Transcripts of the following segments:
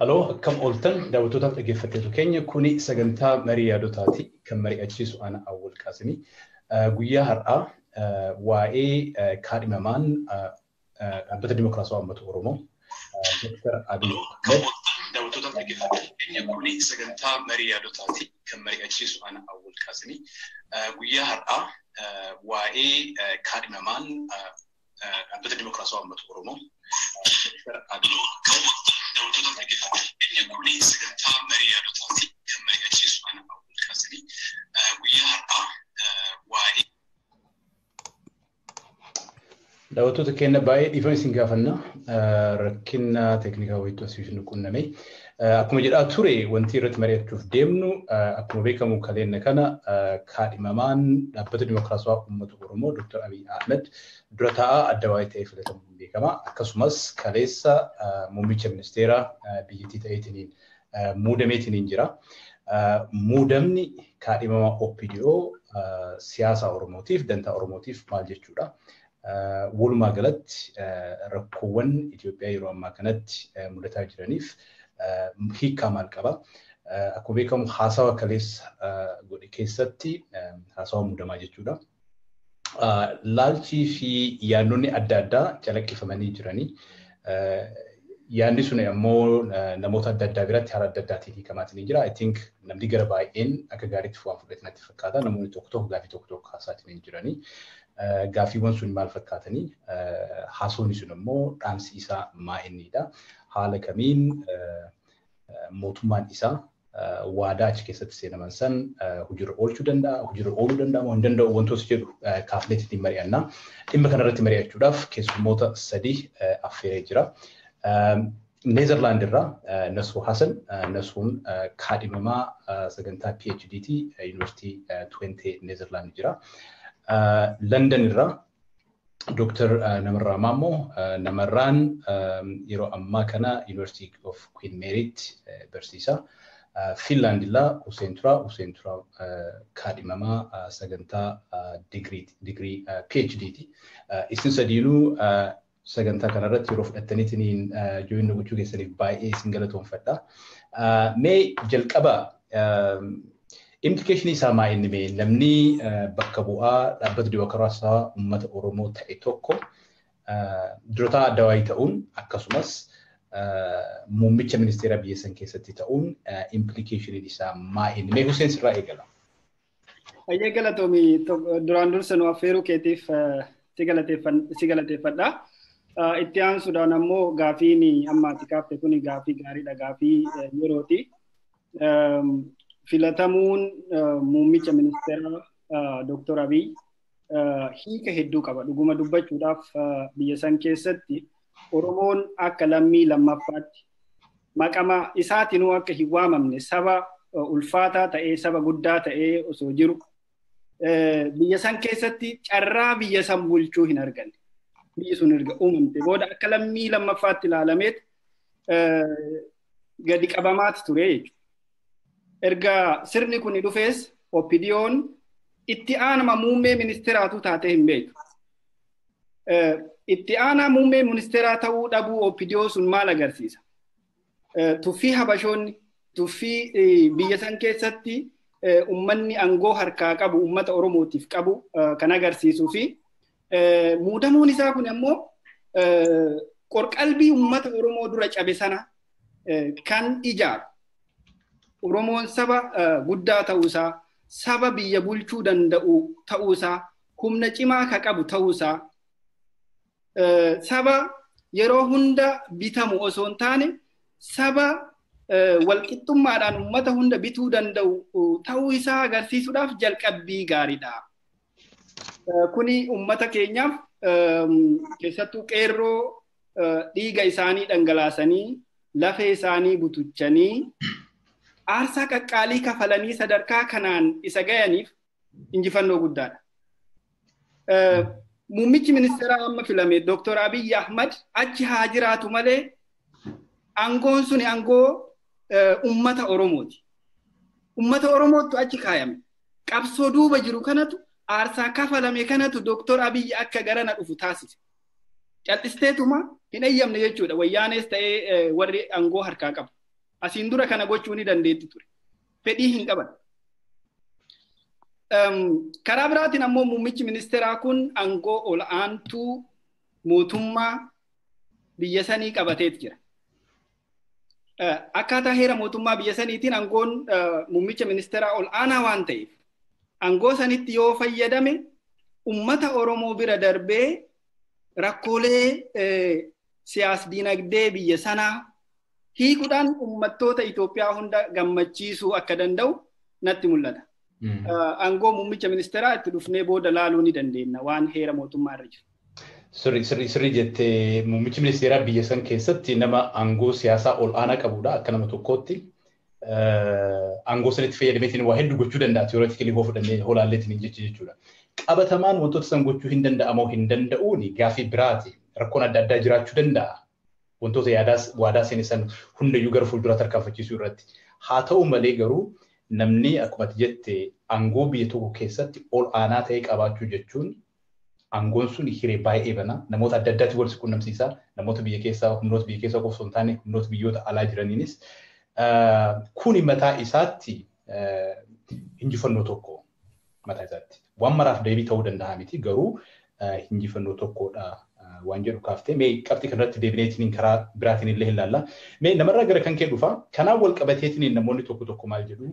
Allora, come oltan, da tutto tanto che fate tu Kenya, kuni seganta Maria dotati, come Maria Gesù ana awul kasimi, guiara wae karimaman abata democrazia ummata Oromo, Dr. Abiy Ahmed. Da tutto tanto che fate Kenya, kuni seganta Maria dotati, come Maria Gesù ana awul kasimi, guiara wae karimaman abata democrazia ummata Oromo, Dr. Abiy Ahmed. La voto che ne vai, Ivan Singafanna, Rakina Technica with Association Kuname, Akumirature, when Tirat Mariat of Demnu, Akumeka Mukalenakana, Kadimaman, La Patrimakaswa Moturomo, Dr. Abiy Ahmed, Drata, Adawite Fletum Bikama, Kasumas, Kalesa, Mumicha Ministera, Bigitita 18 Mudem 18 Injira, Mudemni, Kadimama Opidio, Siasa or Motif, Denta or Motif, Maljetura. Wolma Galat, Rakuan, Ethiopia, Makanet, Murata Jiranif, Hikamal Kaba, Akubicum Hasawa Kalis, Godikesati, Hasaw Mudamajitura, Larchi Fi Yanuni Adada, Jalakifamani Jirani, Yandisune Amol, Namota Dadavira, Tara Dadati Hikamatinjira, I think Namdigara by in Akagarit for Natifakada, Namunitokto, Gavitok Hasatin Jirani. Gafi wants to malfakatani, Hasun is no more, Rams Isa Maenida, Halekamin, Motuman Isa, Wadach Kesat Senamansan, Hujur Olchudenda, Hujur Oldenda, Mondendo, Wantosir, Kaflet di Mariana, Imakanati Maria Chudaf, Kesumota Sadi, Aferejra, Netherlandera, Nasu Hassan, Nasun, Kadimama, Saganta PhD, University 20 Netherlandera. London ra Dr. Namara Mamo Namaran Iro Amakana University of Queen Mary Bersisa Finland la Usentra Kadimama Saganta degree PhD Isinsadinu Saganta Canada Tirof Atanitin during the Wuchugeselif by a singleton feta May Jelkaba Implication is ama in me, namni bakabua, labad diwakarasa, ummat oromo taitoko, drota dawaitaun, akasumas, mumicha ministera biesan kesatitaun, implication is ama in me, husens raegala. Ayegala to me, durandur sanu aferu ketif, sigalate fada, itian sudanamo gafini, amatikap tekuni gafi, garida gafi, yuroti. Filatamun Mumicha Minister Dr. Abiy Hika Heddu Kaba Duguma Dubba Chudaf Biyasan Kesatti Oromon Akalami Lamafat Makama Isatinu Akka Hiwamamne Saba Ulfata Tae Saba Gudda Tae Osojiru Biyasan Kesatti Charra Biyasan Bulchu Hinargan Biyasunirga Umamte Boda Akalami Lamafat Lalamet Gadik Abamat Ture Erga sirni kuni dufes opinion itti ana mumme ministera tu taate himbe itti ana mumme ministera ta'u dabu opinion sun mala garsisa tu fi habashon tu fi biyasan kesatti ummanni ango harka qabu ummata oromotif qabu kana garsisu fi mudamun isa kun ammo qor qalbi ummata oromo dura cabesana kan ijar Oromon saba gudda ta'usa saba biyya bulchuu danda'u ta'usa humna cimaa ka qabu ta'usa saba yeroo hunda bitamu osoo hin taane saba walqixxummaadhaan ummata hunda bituu danda'u ta'uu isaa agarsiisuudhaaf jalqabbii gaariidha. Kuni ummata keenyaaf keessattuu qeerroo dhiiga isaanii dhangalaasanii lafee isaanii butuchanii Arsa kakkaalii kafalanii sadarkaa kanaan isa ga'aniif injifannoo guddaadha. Muummichi ministeeraa amma filame Dr. Abiy Ahmed achi haa jiraatu malee aangoon suni aangoo ummata Oromooti. Ummata Oromootu achi kaayame. Qabsoo duuba jiru kanatu aarsaa kafalame kanatu Dr. Abiy akka garana dhufu taasise. Cal'isteetuma hin eeyyamne jechuudha wayyaanis ta'ee warri aangoo harkaa qabu. Asin dura kana gochuuni dandeetti ture. Fedhii hin qaban. Karaa biraatiin ammoo muummichi ministeeraa kun aangoo olaantuu mootummaa biyya sanii qabateet jira. Akkaataa heera mootummaa biyya saniitiin aangoon muummicha ministeeraa olaanaa waan ta'eef aangoo sanitti yoo fayyadame ummata Oromoo bira darbee rakkoolee siyaas-diinagdee biyya sanaa hiikuudhaan ummattoota Itoophiyaa hunda gammachiisuu akka danda'u natti mul'ata. Aangoo muummicha ministeeraa itti dhufnee booda laaluu ni dandeenya waan heera mootummaa irra jiru. Sirrii jettee muummichi ministeeraa biyya san keessatti nama aangoo siyaasaa ol'aanaa qabudha akka nama tokkootti. Aangoo sanitti fayyadameetiin waa hedduu gochuu danda'a tiyooraatikilii hoo fudhannee holaalleetiin jechuudha. Qabatamaan wantoota san gochuu hin danda'amoo hin danda'uun gaafii biraati rakkoon adda addaa jiraachuu danda'a. Wantoota yaadaas waadaa seenisan hundayyuu gara fuulduraa tarkaanfachiisuu irratti. Haa ta'u malee garuu namni akkuma jette aangoo biyya tokko keessatti ol'aanaa ta'e qabaachuu jechuun aangoon sun hiree baay'ee bana namoota adda addaatti wal si quunnamsiisa namoota biyya keessaa humnoota biyya keessaa qofsoo hin taane humnoota biyyoota alaa jiraniinis kuni mataa isaatti hinjifannoo tokko mataa isaatti waan maraaf deebii ta'uu danda'a miti garuu hinjifannoo tokkodha waan jedhu kaaftee mee qabxii kanarratti deebineetiin karaa biraatiin illee hin laalla mee namarraa gara kan kee dhufaa kanaan wal qabateetiin namoonni tokko tokko maal jedhu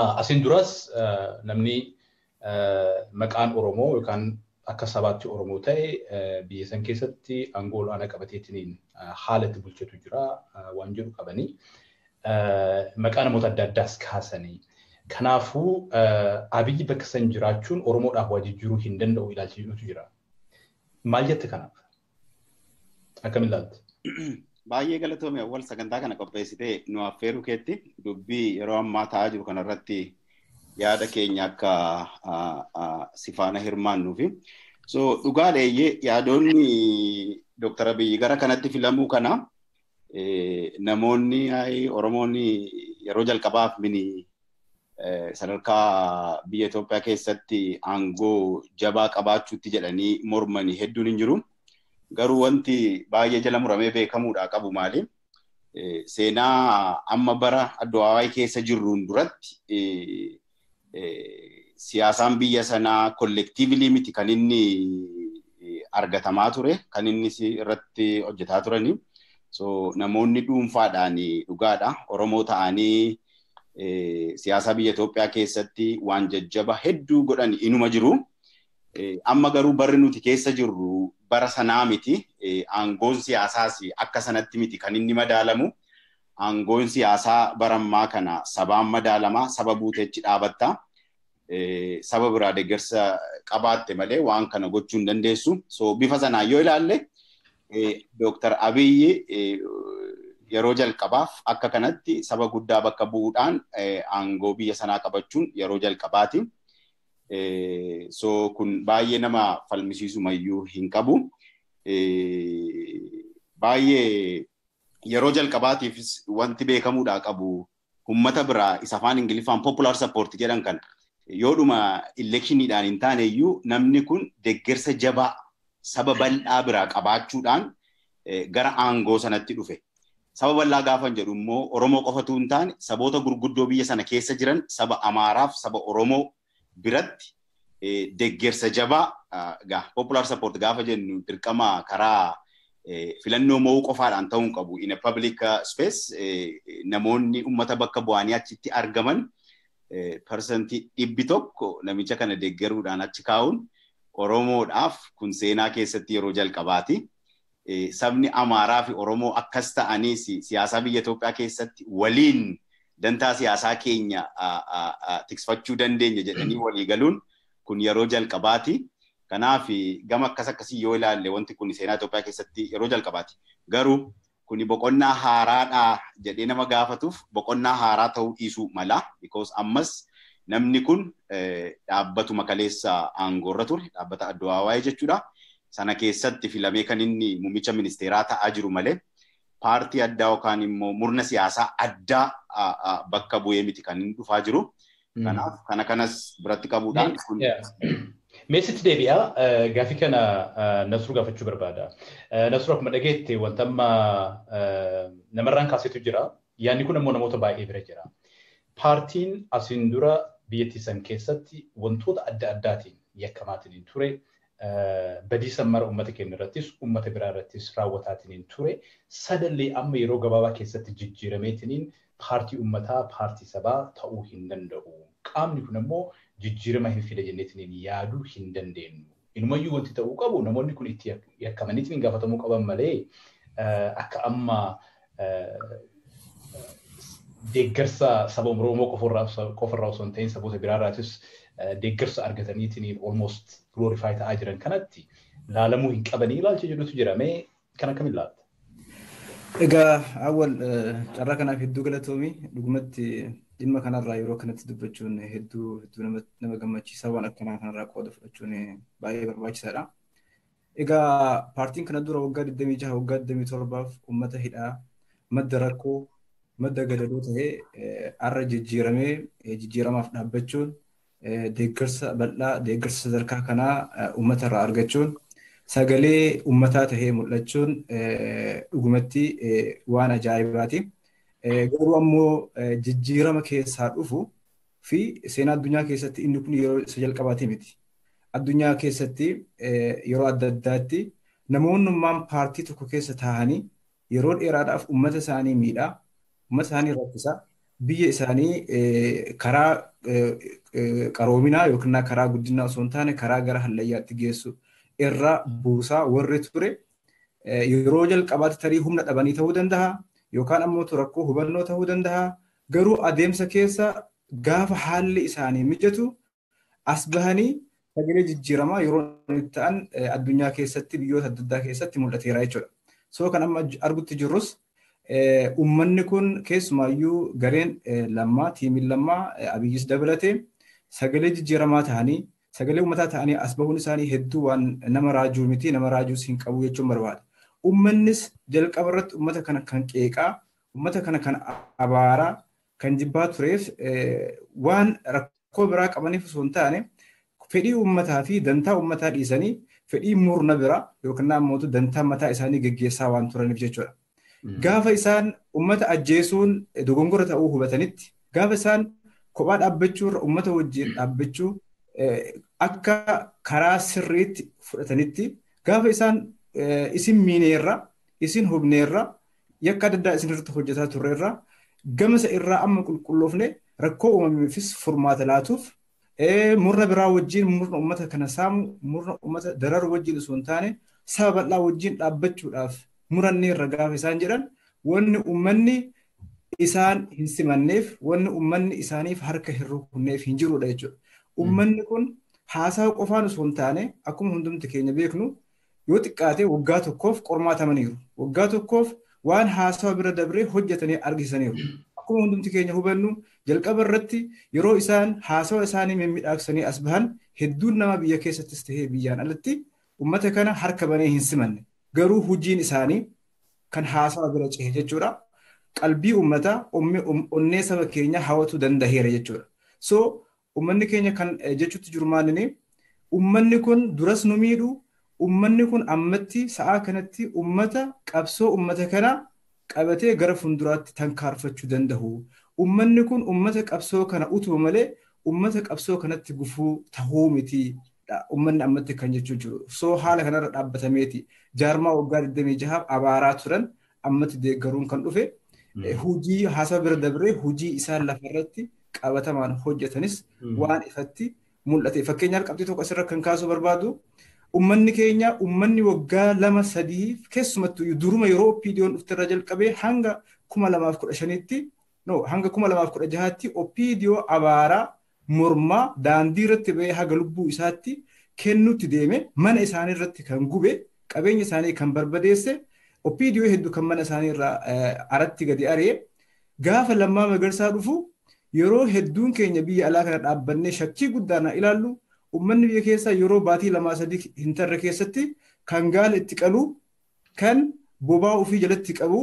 asin duras namni maqaan Oromoo yookaan akka sabaatti Oromoo ta'e biyya san keessatti aangoo olaanaa qabateetiin haalatti bulchetu jira waan jedhu qabanii maqaa namoota adda addaas kaasanii. Kanaafuu Abiyyi bakka san jiraachuun Oromoodhaaf waa jijjiiruu hin danda'u ilaalchiisutu jira. Maal jette kanaaf? Akkam ilaaltu? Baay'ee galatoome awwal sagantaa kana qopheessitee nu affeeruu keetti dubbii yeroo ammaa ta'aa jiru kanarratti yaada keenya akka sifaana hirmaannuufi. So dhugaaleeyye yaadoonni Dr. Abiyyi gara kanatti filamuu kana namoonni Oromoonni yeroo jalqabaaf mini sadarkaa biyya Itoophiyaa keessatti aangoo jabaa qabaachuutti jedhanii mormanii hedduun hin jiru. Garuu wanti baay'ee jala muramee beekamuudha qabu maali? Seenaa amma bara Addu'aawaay keessa jirruun duratti siyaasaan biyya sanaa kollektiivlii miti kan inni argatamaa ture, kan inni irratti hojjetaa turani. So namoonni dhuunfaadhaan dhugaadha. Oromoo ta'anii siyaasa biyya Itoophiyaa keessatti waan jajjaba hedduu godhan inuma jiru. Amma garuu barri nuti keessa jirru bara sanaa miti aangoon siyaasaas akka sanatti miti kan inni madaalamu. Aangoon siyaasaa barammaa kana sabaan madaalamaa saba buuteechi dhaabatta. Saba biraa deeggarsa qabaatte malee waan kana gochuu hin dandeessu. So bifa sanaan yoo ilaalle Dr. Abiyyi yeroo jalqabaaf akka kanatti saba guddaa bakka bu'uudhaan aangoo biyya sanaa qabachuun yeroo jalqabaati. So kun baay'ee nama falmisiisu mayyuu hin qabu. Baay'ee yeroo jalqabaatiifis wanti beekamuudhaa qabu ummata biraa isa afaan Ingiliffaan popular support jedhan kan yoodhuma elekshiniidhaan hin taaneyyuu namni kun deeggarsa jabaa saba bal'aa biraa qabaachuudhaan gara aangoo sanatti dhufe. Saba bal'aa gaafan jedhu immoo Oromoo qofatu hin taane saboota gurguddoo biyya sana keessa jiran saba Amaaraaf saba Oromoo biratti deeggarsa jabaa popular support gaafa jennu dirqama karaa filannoo mo'uu qofaadhaan ta'uu hin qabu. In a public space namoonni ummata bakka bu'anii achitti argaman parsantii 100 namicha kana deeggaruudhaan achi kaa'uun Oromoodhaaf kun seenaa keessatti yeroo jalqabaati. Sabni Amaaraa fi Oromoo akkas ta'anii siyaasa biyya Itoophiyaa keessatti waliin dantaa siyaasaa keenya tiksfachuu dandeenya jedhanii walii galuun kun yeroo jalqabaati. Kanaaf gama akkas akkasii yoo ilaalle wanti kun seenaa Itoophiyaa keessatti yeroo jalqabaati. Garuu kun boqonnaa haaraadha jedhee nama gaafatuuf boqonnaa haaraa ta'uu dhiisuu mala. Because ammas namni kun dhaabbatuma kaleessa aangoorra ture dhaabbata Addu'aawaay jechuudha. Sana keessatti filamee kan inni muummicha ministeeraa ta'aa jiru malee paartii addaa yookaan immoo murna siyaasaa addaa bakka bu'ee miti kan inni dhufaa jiru. Kanaaf kana kanas biratti qabuudhaan kun Meesitti deebi'aa gaafii kana Nasruu gaafachuu barbaada. Nasruu akkuma dhageetti wantamma namarraan kaasetu jira yani kun ammoo namoota baay'ee bira jira. Partiin asin dura biyya san keessatti wantoota adda addaatiin yakkamaatiin ture badiisan mara ummata keenya irrattis ummata biraa irrattis raawwataatiin ture suddenly amma yeroo gabaabaa keessatti jijjiirameetiin partii ummataa partii sabaa ta'uu hin danda'u. Qaamni kun ammoo jijjiirama hin fide jenneetiin yaaduu hin dandeenyu. Inumayyuu wanti ta'uu qabu namoonni kun itti yakkamaniitiin gaafatamuu qaban malee akka amma deeggarsa saba Oromoo qofarraa osoo hin ta'in saboota biraarraatis deeggarsa argataniitiin almost glorify ta'aa jiran kanatti laalamuu hin qabanii ilaalcha jedhutu jira. Mee kan akkamiin laatta? Egaa awwal carraa kanaaf hedduu galatoomii dhugumatti dhimma kanarraa yeroo kanatti dubbachuun hedduu nama gammachiisaa waan akkanaa kanarraa qooda fudhachuun baay'ee barbaachisaadha. Egaa paartiin kana dura waggaa 26 waggaa 27 uummata hidhaa madda rakkoo madda gadadoo ta'ee arra jijjiiramee jijjiiramaaf dhaabbachuun deeggarsa bal'aa deeggarsa sadarkaa kanaa uummatarraa argachuun sagalee uummataa ta'ee mul'achuun dhugumatti waan ajaa'ibaati. Garuu ammoo jijjiirama keessaa dhufuu fi seenaa addunyaa keessatti inni kun yeroo isa jalqabaatee miti. Addunyaa keessatti yeroo adda addaatti namoonnummaan paartii tokko keessa taa'anii yeroo dheeraadhaaf uummata isaanii miidhaa, uummata isaanii rakkisaa, biyya isaanii karaa qaroominaa yookiin karaa guddinaa osoo hin taane karaa gara hallayyaatti geessu irraa buusaa warri ture yeroo jalqabaatti tarii humna dhabanii ta'uu danda'a. Yookaan ammoo rakkoo hubannoo ta'uu danda'a. Garuu adeemsa keessa gaafa haalli isaanii mijatu as bahanii sagalee jijjiiramaa yeroo ta'an addunyaa keessatti biyyoota adda addaa keessatti mul'ateera jechuudha. Soo kan amma argutti jirrus uummanni kun keessumaayyuu gareen lammaa tiimiin lammaa abiyyis dabalatee sagalee jijjiiramaa ta'anii sagalee uummataa ta'anii as bahuun isaanii hedduu waan nama raajuu miti nama raajuus hin qabu jechuun barbaada. Uummannis jalqaba irratti uummata kana kan qeeqaa, uummata kana kan abaaraa, kan jibbaa tureef waan rakkoo biraa qabaniif osoo hin taane fedhii uummataa fi dantaa uummataa dhiisanii fedhii murna biraa yookiin ammoo dantaa mataa isaanii gaggeessaa waan turaniif jechuudha. Gaafa isaan uummata ajjeesuun dogongora ta'uu hubatanitti, gaafa isaan kophaa dhaabbachuu irra uummata wajjin dhaabbachuu akka karaa sirriitti fudhatanitti, gaafa isaan isin miineerra, isin hubneerra, yakka adda addaa isin irratti hojjetaa turreerra, gamasa irraa amma qulqulloofne rakkoo uumamefis furmaata laatuuf murna biraa wajjin murna uummata kana saamu, murna uummata dararu wajjin osoo hin taane saba bal'aa wajjin dhaabbachuudhaaf muranneerra gaafa isaan jedhan wanni uummanni isaan hin simanneef, wanni uummanni isaaniif harka hin rukunneef hin jirudha jechuudha. Uummanni kun haasaa qofaan osoo hin taane akkuma hundumti keenya beeknu yoo xiqqaate waggaa tokkoof qormaatamaniiru. Waggaa tokkoof waan haasawa bira dabree hojjetanii argisaniiru. Akkuma hundumti keenya hubannu jalqaba irratti yeroo isaan haasawa isaanii mimmidhaaksanii as bahan hedduun nama biyya keessattis ta'ee biyyaan alatti uummata kana harka banee hin simanne. Garuu hojiin isaanii kan haasawa bira cehe jechuudha. Qalbii uummataa onnee saba keenya hawwatuu dandaheera jechuudha. So uummanni keenya kan jechuutti jiru maalinii uummanni kun duras nu miidhuu Uummanni kun ammatti sa'aa kanatti uummata qabsoo uummata kana qabatee gara fuulduraatti tankaarfachuu danda'u. Uummanni kun uummata qabsoo kana utuu malee uummata qabsoo kanatti gufuu ta'uu miti. Uummanni ammatti kan jechuu jiru. Soo haala kanarra dhaabbatameeti. Jaarmaa waggaa 26 abaaraa turan ammatti deeggaruun kan dhufe. Hojii haasawaa bira dabree hojii isaan lafarratti qabatamaan hojjetanis waan ifatti mul'ate. Fakkeenyaaf qabxii tokko asirra kan kaasuu barbaadu. Uummanni keenya uummanni waggaa 2-3 keessumattuu duruma yeroo OPDO'n dhufterra jalqabee hanga 2015tti hanga 2016tti OPDO abaaraa mormaa daandii irratti ba'ee haga lubbuu isaatti kennuutti deeme mana isaanii irratti kan gube qabeenya isaanii kan barbadeesse OPDO hedduu kan mana isaanii irraa aratti gadi ari'e gaafa lammaa magarsaa dhufu yeroo hedduun keenya biyya alaa kana dhaabbannee shakkii guddaanaa ilaallu Uummanni biyya keessaa yeroo baatii 2-3 hin tarre keessatti kan gaala itti qabu, kan bobaa ofii jalatti qabu,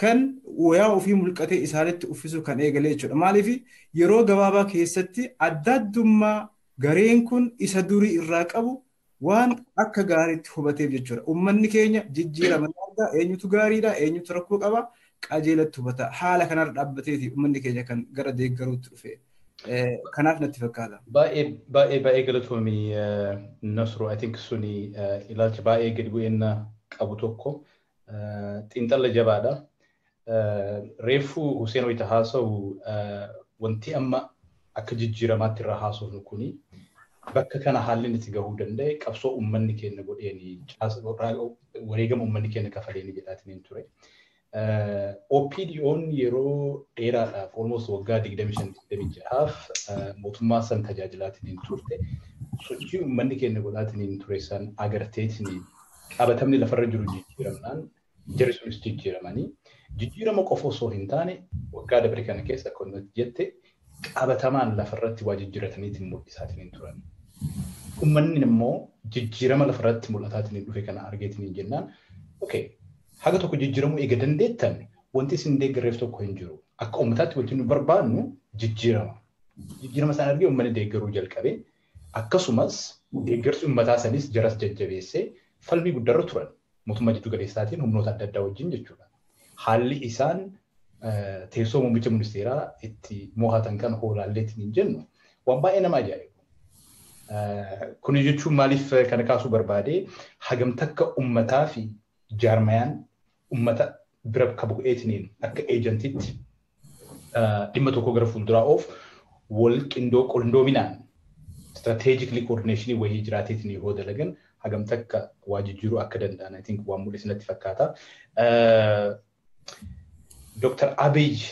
kan wayaa ofii mul'atee isaanitti uffisu kan eegalee jechuudha. Maaliif yeroo gabaabaa keessatti adda addummaa gareen kun isa durii irraa qabu waan akka gaariitti hubateef jechuudha. Uummanni keenya jijjiiraman argaa eenyutu gaariidha, eenyutu rakkoo qaba, أجيلت وبتاع حالة كنار ربتيتي ومنك إذا كان جرد يجرود في كنار نتفق هذا باقي قلتهم النصر أتينك سوني إلى باقي قلبوا إن أبو توكو تنتلا جبادة ريفو حسين ويتحاسا وانتي أما أكجد جرامات الرحاسو نكوني بكا كان حالين تجاهودن ده كأبسو أمني كأنه قد يعني جاز وريجم أمني كأنه كفالين جلاتين ترى أوبيديون يرو إيرا almost وقعد إقدامشان دميجاف مطمئن تجاجلاتين ترى سوتشي أمني كأنه جلاتين ترى سان أقرتيتني أبتمني لفرج رجيم جرمنان جرسون ستيج جرماني جيرامو كفوسو هنتاني وقعد بريكان كيسا كنت جت أبتمان لفرج واجد جرتنيتين مقيساتين ترى أمني نمو جيرما لفرات مولاتاتني لو في كان أرجعتني جنان، أوكي، هذا تكو جيرمو إقدام ديتن، وانتي سندق رفتو كهنجرو، أكون متات وتنو بربانو جيرما سان أرجع أمني ديجرو جالكابي، أكاسوماس ديجرس أمتاس أنيس جرس ججبيسه، فلبي بدرو ترى، متماجد تجاريساتين هم نوتات دداو جنجر ترى، حالي إنسان تيسو مميت منستيرا، إتي موهاتن كان هو رالتني جنو، وأبا إنما جاي. كوني جتشو مالف كان كاسو بربادي حجم تك أمتا في جرمان أمتا برب كابو إثنين أك إيجنتيت لما توكوغرافون دراوف ولك إندو كولندومينان strategically coordinationi وهجرات إثنين هو دلعن حجم تك واجد جرو أكدن أنا think واموليس نتفكاتا دكتور أبيج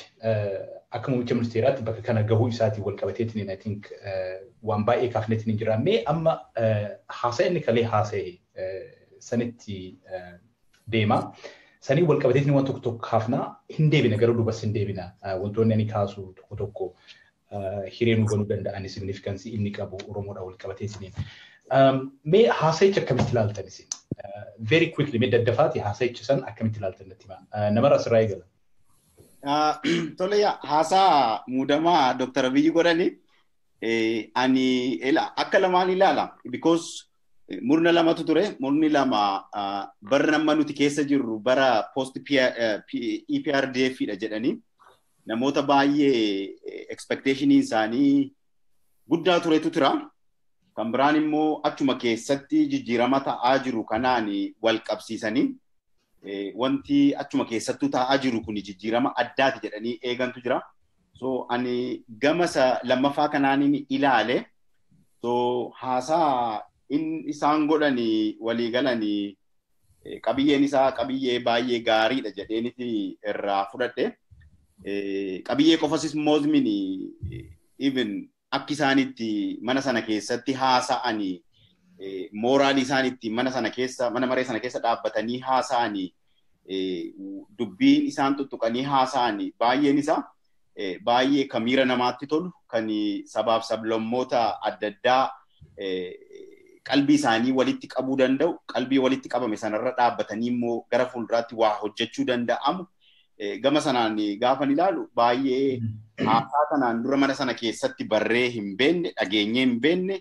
أكمل مجموعات بقى كان جهوي ساعتي والكابتيتني أنا think وأنباء كافنتني جرامي أما حاسة إنك عليه حاسة سنتي دائما سني والكابتيتني وان توك توك كافنا هندي بينا قرروا بس هندي بينا وانتون يعني كاسو توك توكو هيرينو بنو بند أني significance إني كابو رومورا والكابتيتني ما حاسة كم تلال تنسين very quickly مدة دفاتي حاسة كسان أكم تلال تنتيما نمر أسرائيل تولي حاسة مودما دكتور أبيجي قراني Ani ella akalamani lala because murna lama tu ture murni lama bernama nuti kesa jiru bara post EPRDF aja dani. Namota bayi expectation insani budda ture tu tura. Kambrani mo acuma kesati jiramata ajiru kanani World Cup seasoni. Wanti acuma kesatu ta ajiru kuni jirama adat aja dani egan tu jira. So ani gamasa lama fakanani ni ilale so hasa in isangoda ni waligala ni kabiye nisa kabiye baye gari da jadeni ti rafudate kabiye kofasis mozmini even akisaniti manasana kesa ti hasa ani moralisaniti manasana kesa manamaresana kesa dabatani hasa ani dubbi isantu tukani hasa ani baye nisa Baay'ee kan miira namaatti tolu kan sabaaf sablummoota adda addaa qalbii isaanii walitti qabuu danda'u qalbii walitti qabame sanarra dhaabbatanii immoo gara fuulduraatti waa hojjechuu danda'amu gama sanaan gaafan ilaalu baay'ee haasaa kanaan dura mana sana keessatti barree hin beenne dhageenyee hin beenne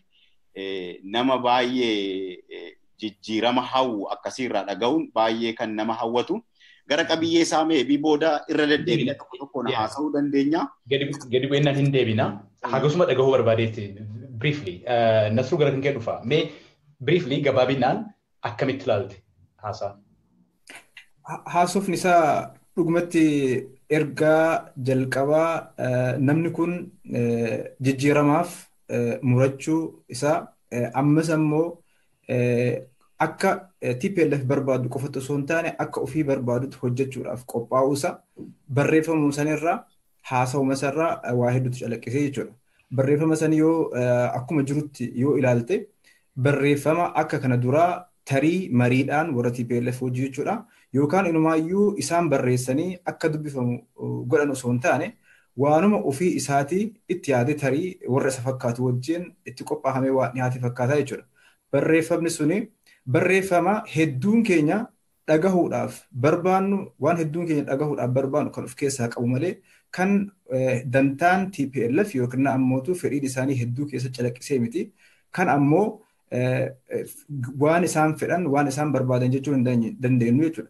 nama baay'ee jijjiirama hawwu akkasiirraa dhaga'uun baay'ee kan nama hawwatu. Gara kabiye same biboda irradedde tokko na haasau dandenya gadi bu enna hindebina hagasuma daga hobar badete briefly nasru gara kinke dufa me briefly gababinan akamitlalt hasa haasuf nisa dugmatti erga jalqaba namni kun jijjiramaf murachu isa amma sammo akka TPLF barbaadu qofatu soontaane akka ofii barbaadutu hojjechuudhaaf qophaa'uusa barreeffamuu sanirra haasawuma sarra waa hedduutu calaqqisee jechuudha. Barreeffama san yoo akkuma jirutti yoo ilaalte barreeffama akka kana duraa tarii mariidhaan warra TPLF hojii jechuudha. Yookaan inumaayyuu isaan barreessanii akka dubbifamu godhan osoo hin taane waanuma ofii isaatii itti yaade tarii warra isa fakkaatu wajjin itti qophaa'amee waan dhiyaate fakkaata jechuudha. Barreeffamni suni barreeffama hedduun keenya dhagahuudhaaf barbaannu waan hedduun keenya dhagahuudhaaf barbaannu kan of keessaa qabu malee kan dantaan TPLF yookiin ammootu fedhiin isaanii hedduu keessa calaqqisee miti kan ammoo waan isaan fedhan waan isaan barbaadan jechuu hin dandeenyu jechuudha.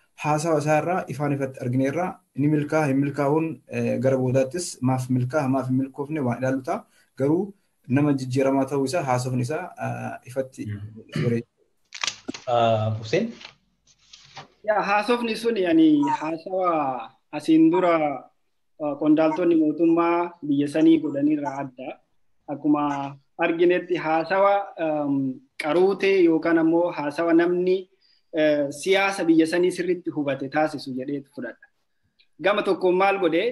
حاسا وسارة إفاني فت أرجنيرة نملكها هملكهون قربوداتس ما في ملكوفني وإلالوتا قرو نمج الجرامات ويسا حاسف نسا إفتي حسين يا حاسف نسون يعني حاسوا أسيندورا كوندالتوني موتوما بيساني قداني رعادة أكما أرجنيرتي حاسوا قروتي يوكانا مو حاسوا نمني سياسة بيساني سريت هوباتي تاسي سجريت فرادة Gama tokko maal godhe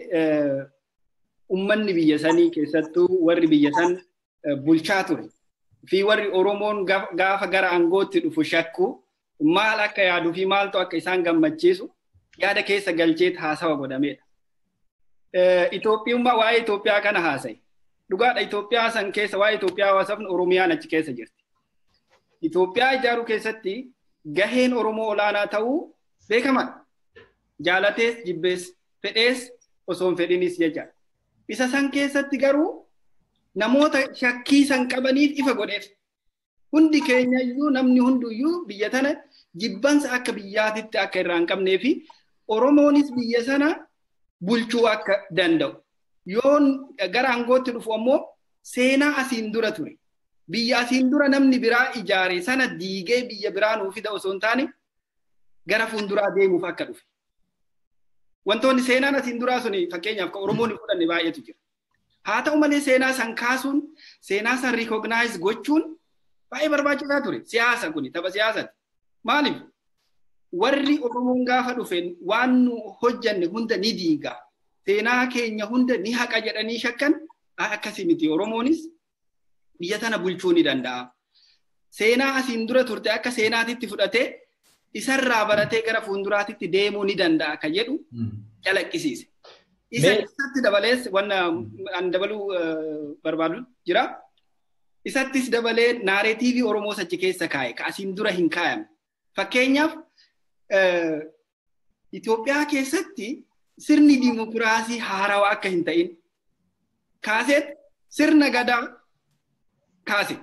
ummanni biyya sanii keessattuu warri biyya san bulchaa ture fi warri Oromoon gaafa gara angootti dhufu shakku maal akka yaaduu fi maaltu akka isaan gammachiisu yaada keessa galchee haasawa godhamedha. Itoophiyummaa waa'ee Itoophiyaa kana haasaye dhugaadha. Itoophiyaa san keessa waa'ee Itoophiyaa hawaasafni Oromiyaan achi keessa jirti. Itoophiyaa ijaaruu keessatti gaheen Oromoo olaanaa ta'uu beekama. Jaalatees jibbees fedhees osoon fedhinis jecha. Isa san keessatti garuu namoota shakkii san qabaniif ifa godheef. Hundi keenyayyuu namni hunduyyuu biyya tana jibbansa akka biyyaatitti akka irraan qabnee fi Oromoonis biyya sana bulchuu akka danda'u. Yoo gara angootti dhufu ammoo seenaa asiin dura ture. Biyya asiin dura namni biraa ijaare sana diigee biyya biraa nuu fida osoo hin taane gara fuulduraa deemuuf akka dhufe. Wantoonni seenaan asiin duraa suni fakkeenyaaf kan Oromoon fudhanne baay'eetu jira. Haa ta'u malee seenaa san kaasuun, seenaa san recognize gochuun baay'ee barbaachisaa ture. Siyaasa kuni tapha siyaasaati. Maaliif? Warri Oromoon gaafa dhufeen waan nu hojjanne hunda ni diiga. Seenaa keenya hunda ni haqa jedhanii shakkan akkasii miti. Oromoonis biyya tana bulchuu ni danda'a. Seenaa asiin dura turte akka seenaatitti fudhatee isarraa baratee gara fuulduraatti deemuu ni danda'a kan jedhu calaqqisiise. Isatti dabalees waan dabaluu barbaadu jira. Isattis dabalee naareetiivii Oromoos achi keessa kaa'e kan asiin dura hin kaa'amne. Fakkeenyaaf Itoophiyaa keessatti sirni dimokiraasii haarawaa akka hin ta'in kaasee sirna gadaa kaase.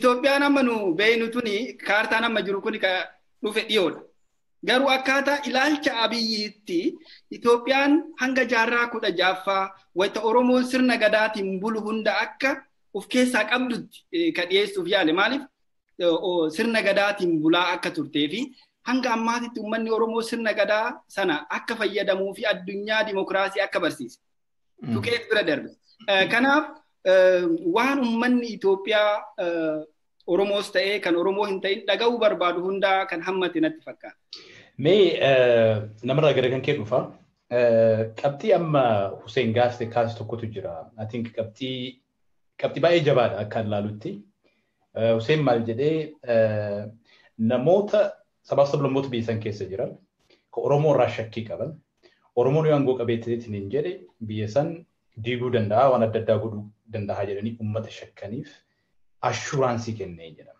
Itoophiyaan amma nu beeknu tuni kaartaan amma jiru kuni dhufe dhiyoodha. Garuu akkaataa ilaalcha abiyyiitti Itoophiyaan hanga jaarraa 16ffaa wayita Oromoon sirna gadaatiin bulu hunda akka of keessaa qabdutti kan dhiyeessuuf yaale. Maaliif sirna gadaatiin bulaa akka turtee fi hanga ammaatitti uummanni Oromoo sirna gadaa sana akka fayyadamuu fi addunyaa dimokiraasii akka barsiise. Tuqees bira darbe. Kanaaf waan uummanni Itoophiyaa Oromoos ta'ee kan Oromoo hin ta'in dhaga'uu barbaadu hundaa kan hammate natti fakkaata. Mee namarraa gara kan kee dhufaa. Qabxii amma Hussein Gaazee kaase tokkotu jira. Atiin qabxii baay'ee jabaadha akka ilaalutti. Hussein maal jedhee namoota sabaa sablammoota biyya san keessa jiran kan Oromoo irraa shakkii qaban. Oromoon yoo aangoo qabeettiin hin jedhe biyya san diiguu danda'a waan adda addaa godhuu danda'a jedhanii uummata shakkaniif. Assuraansii kennee jedhama.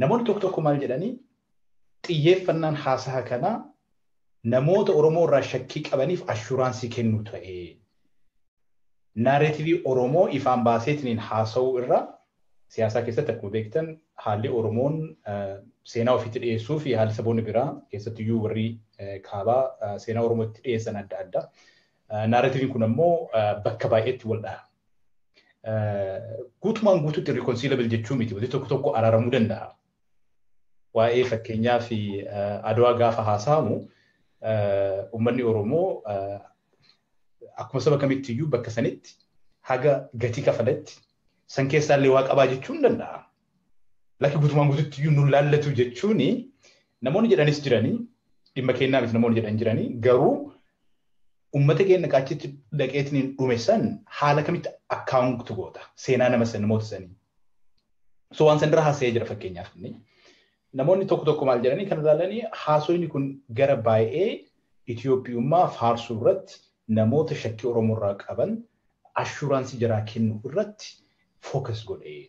Namoonni tokko maal jedhanii xiyyeeffannaan haasaa kanaa namoota Oromoo irraa shakkii qabaniif assuraansii kennuu ta'ee naareetivii Oromoo ifaan baaseetiin haasa'uu irra siyaasaa keessatti akkuma beektan haalli Oromoon seenaa ofiitti dhiyeessuu fi haalli saboonni biraa keessattiyyuu warri kaabaa seenaa Oromootti dhiyeessan adda adda. Naareetiviin kun ammoo bakka baay'eetti wal dhaha. Guutumaan guutuutti reconcilable jechuu miti wanti tokko tokko araaramuu danda'a. Waa'ee fakkeenyaa fi adawaa gaafa haasamu uummanni Oromoo akkuma saba kamitti iyyuu bakka sanitti haga gatii kafaletti san keessaallee waa qabaa jechuu hin danda'a. Laakiin guutumaan guutuutti iyyuu nu laallatu jechuuni namoonni jedhanis jiranii dhimma kennaa miti namoonni jedhan jiranii garuu Ummata keenya qachitti dhaqeetiin dhumeessan haala kamitti akkaawuntu goota seenaa nama sana namoota sanii. So waan san dura haasa'ee jira fakkeenyaaf namoonni tokko tokko maal jedhanii kan ilaalanii haasawni kun gara baay'ee Ethiopia Farsurat, Namote Shakuromurrak Aban, Assurance Jarakin Urat, Focus Good A.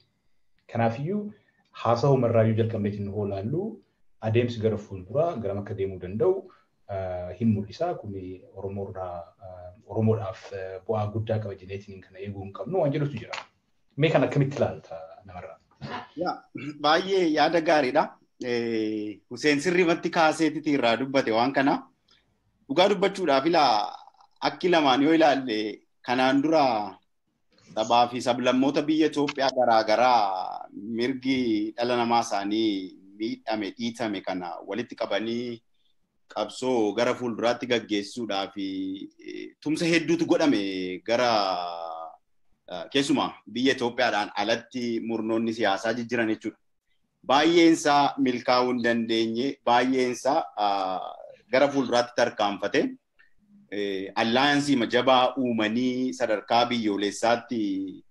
Canafu, Haso Maraju Committee Holalu, Adems Garafulbra, Gramakademudendo, Himulisa, Kumi, Oromora of Boagutaka originating in Canegum, no, and Jerusujara. Make an Akamitlalta, Namara. Yeah, by Yadagarida, who sends Rivatica Seti Radu, but the Wankana. Ugadu Batura Villa Akila Manuela de Canandura Tabafi Sabla Motabi Etopia Garagara Mirgi Elanamasani meet Ame Ita Mekana Walitika Bani Abso Garaful Bratiga Gesudafi Tumse head do to Godame Gara Kesuma Bi Etopia and Alati Murnonisia Saji Jiranitu Bayensa Milkaun Dendenye Bayensa Garaful Ratar Kamfate, Alliance Majaba Umani, Sadarkabi, Yolesati,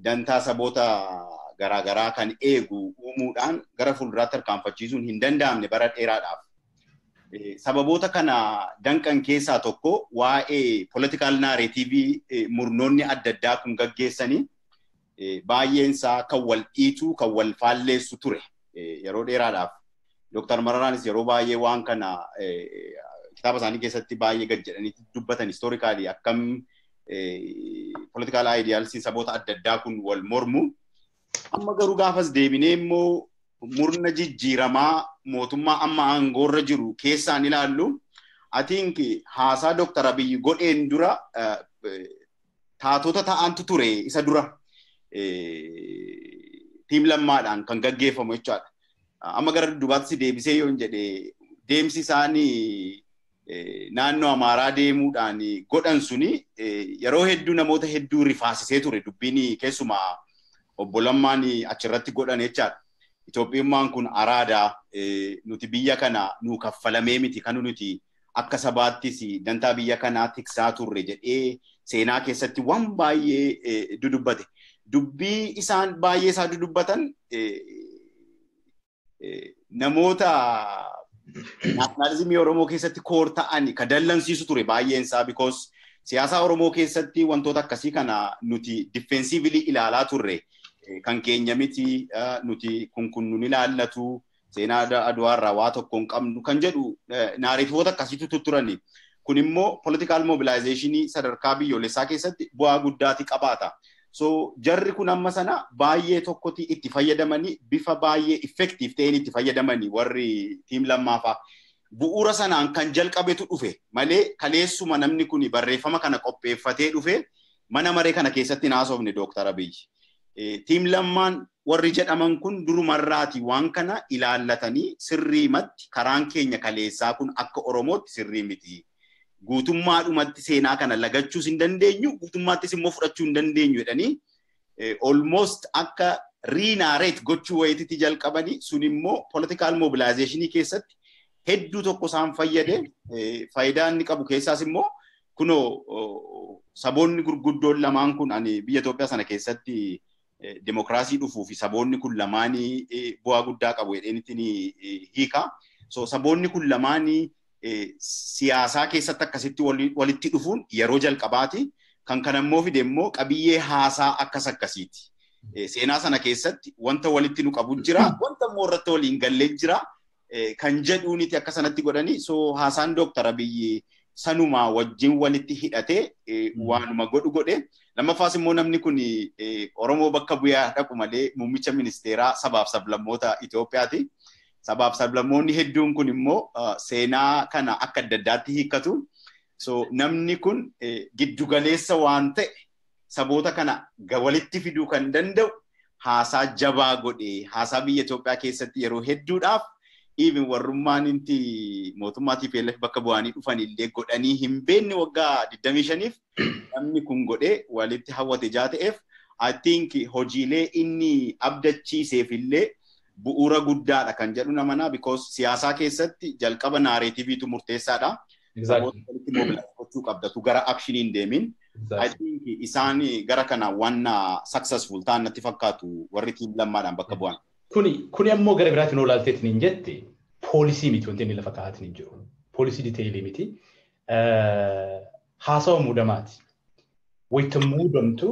Danta Sabota, Garagarakan Egu, Umudan, Garaful Ratar Kamfachizun, Hindendam, Nebarat Eradaf. Sababota Kana, Duncan Kesa Toko, Wa a political narrative, Murnoni at the Dakum Gagesani, Bayensa Kawal Itu, Kawal Fale Suture, Yerod Eradaf. Dr. Maranis Yeroba Yewankana Kitabasani Kesatiba Yegajet and it dubbat and historically a come political ideal since about at the Dakun Wal Mormu. Amagarugafas Devinemo Murnaji Jirama Motuma Amma Angorajuru Kesa Nilalu. I think Hasa Dr. Abi you got endura Tatota Antuture Isadura Timla Madan Kangage from which chat. Amagar Dubatsi Debiseyon Jede, Demsi Sani, Nano Amara de Mudani, Godan Suni, Yarohed Dunamota head do refaceture to Bini, Kesuma, Obolamani, Acherati Godan Echat, Itopimankun Arada, Nutibiyakana, Nuka Falamemiti Canunuti, Akasabatisi, Dantabi Yakana, Tixatu, Rejet E, Senake Sati one by a Dudubati. Dubi Isan by Yesa Dudubatan. Namota nationalism Oromo keessatti koorta'ani kadallansiisu ture baay'eensa because siyaasa Oromoo keessatti wantoota akkasii kana nuti defensively ilaalaa turre kan keenya miti nuti kunkunnun ilaallatu seenaa Adwaa irraa waa tokkoon qabnu kan jedhu naariifoota akkasiitu turani kun immoo political mobilization sadarkaa biyyoolessaa keessatti bu'aa guddaati qabaata. So jarri kun amma sana baay'ee tokkoti itti fayyadamani bifa baay'ee effective ta'een itti fayyadamani warri team lammaafa bu'uura sanaan kan jalqabetu dhufe malee kaleessuma namni kun barreeffama kana qopheeffatee dhufe mana maree kana keessatti naasofne Dr. Abiy team lammaan warri jedhaman kun durumarraati waan kana ilaallatanii sirriimatti karaan keenya kaleessaa kun akka Oromootti sirrii miti Gutumma umatti seenaa kana lagachuus hin dandeenyu gutummaattis immoo fudhachuu hin dandeenyu jedhani almost akka re-narrate gochuu wayiitti jalqabani sun immoo political mobilization keessatti hedduu tokko isaan fayyade faayidaa inni qabu keessaas immoo kunoo saboonni gurguddoon lamaan kun ani biyya Itoophiyaa sana keessatti demokraasii dhufuu fi saboonni kun lamaanii bu'aa guddaa qabu jedhanitti hiika so saboonni kun lamaanii siyaasa keessatti akkasitti walitti dhufuun yeroo jalqabaati kan kanammoo fi demmoo qabiyyee haasaa akkas akkasiiti seenaa sana keessatti wanta walitti nu qabu jira wanta moorratti waliin galle jira kan jedhuuniti akka sanatti godhani so haasaan Dr. Abiy sanuma wajjin walitti hidhate waanuma godhu godhe lamaffaas immoo namni kun Oromoo bakka bu'aa dhaqu malee muummicha ministeeraa sabaaf sablammoota Itoophiyaati Sabab sablamoni heddun kun immoo seenaa kana akka adda addaatti hiikatu so namni kun giddu galeessa waan ta'e saboota kana walitti fiduu kan danda'u haasaa jabaa godhee haasaa biyya Itoophiyaa keessatti yeroo hedduudhaaf even warrummaan inti mootummaatiif illee bakka bu'anii dhufan illee godhanii hin beenne waggaa 25 namni kun godhee walitti hawwate jaateef I think hojiilee inni abdachiiseef illee bu'uura guddaadha kan jedhu namana because siyaasa keessatti jalqaba narrative tu murteessaadha exactly mobilization qabdatu gara action in demin I think isani gara kana wanna successful ta'an natti fakkaatu warri team lammaadhaan bakka bu'an kuni ammoo gara biraatti no laalteetti ninjetti policy miti wanti inni lafa kaa'atiin jiru policy detail limiti hasaw mudamati waytum mudamtu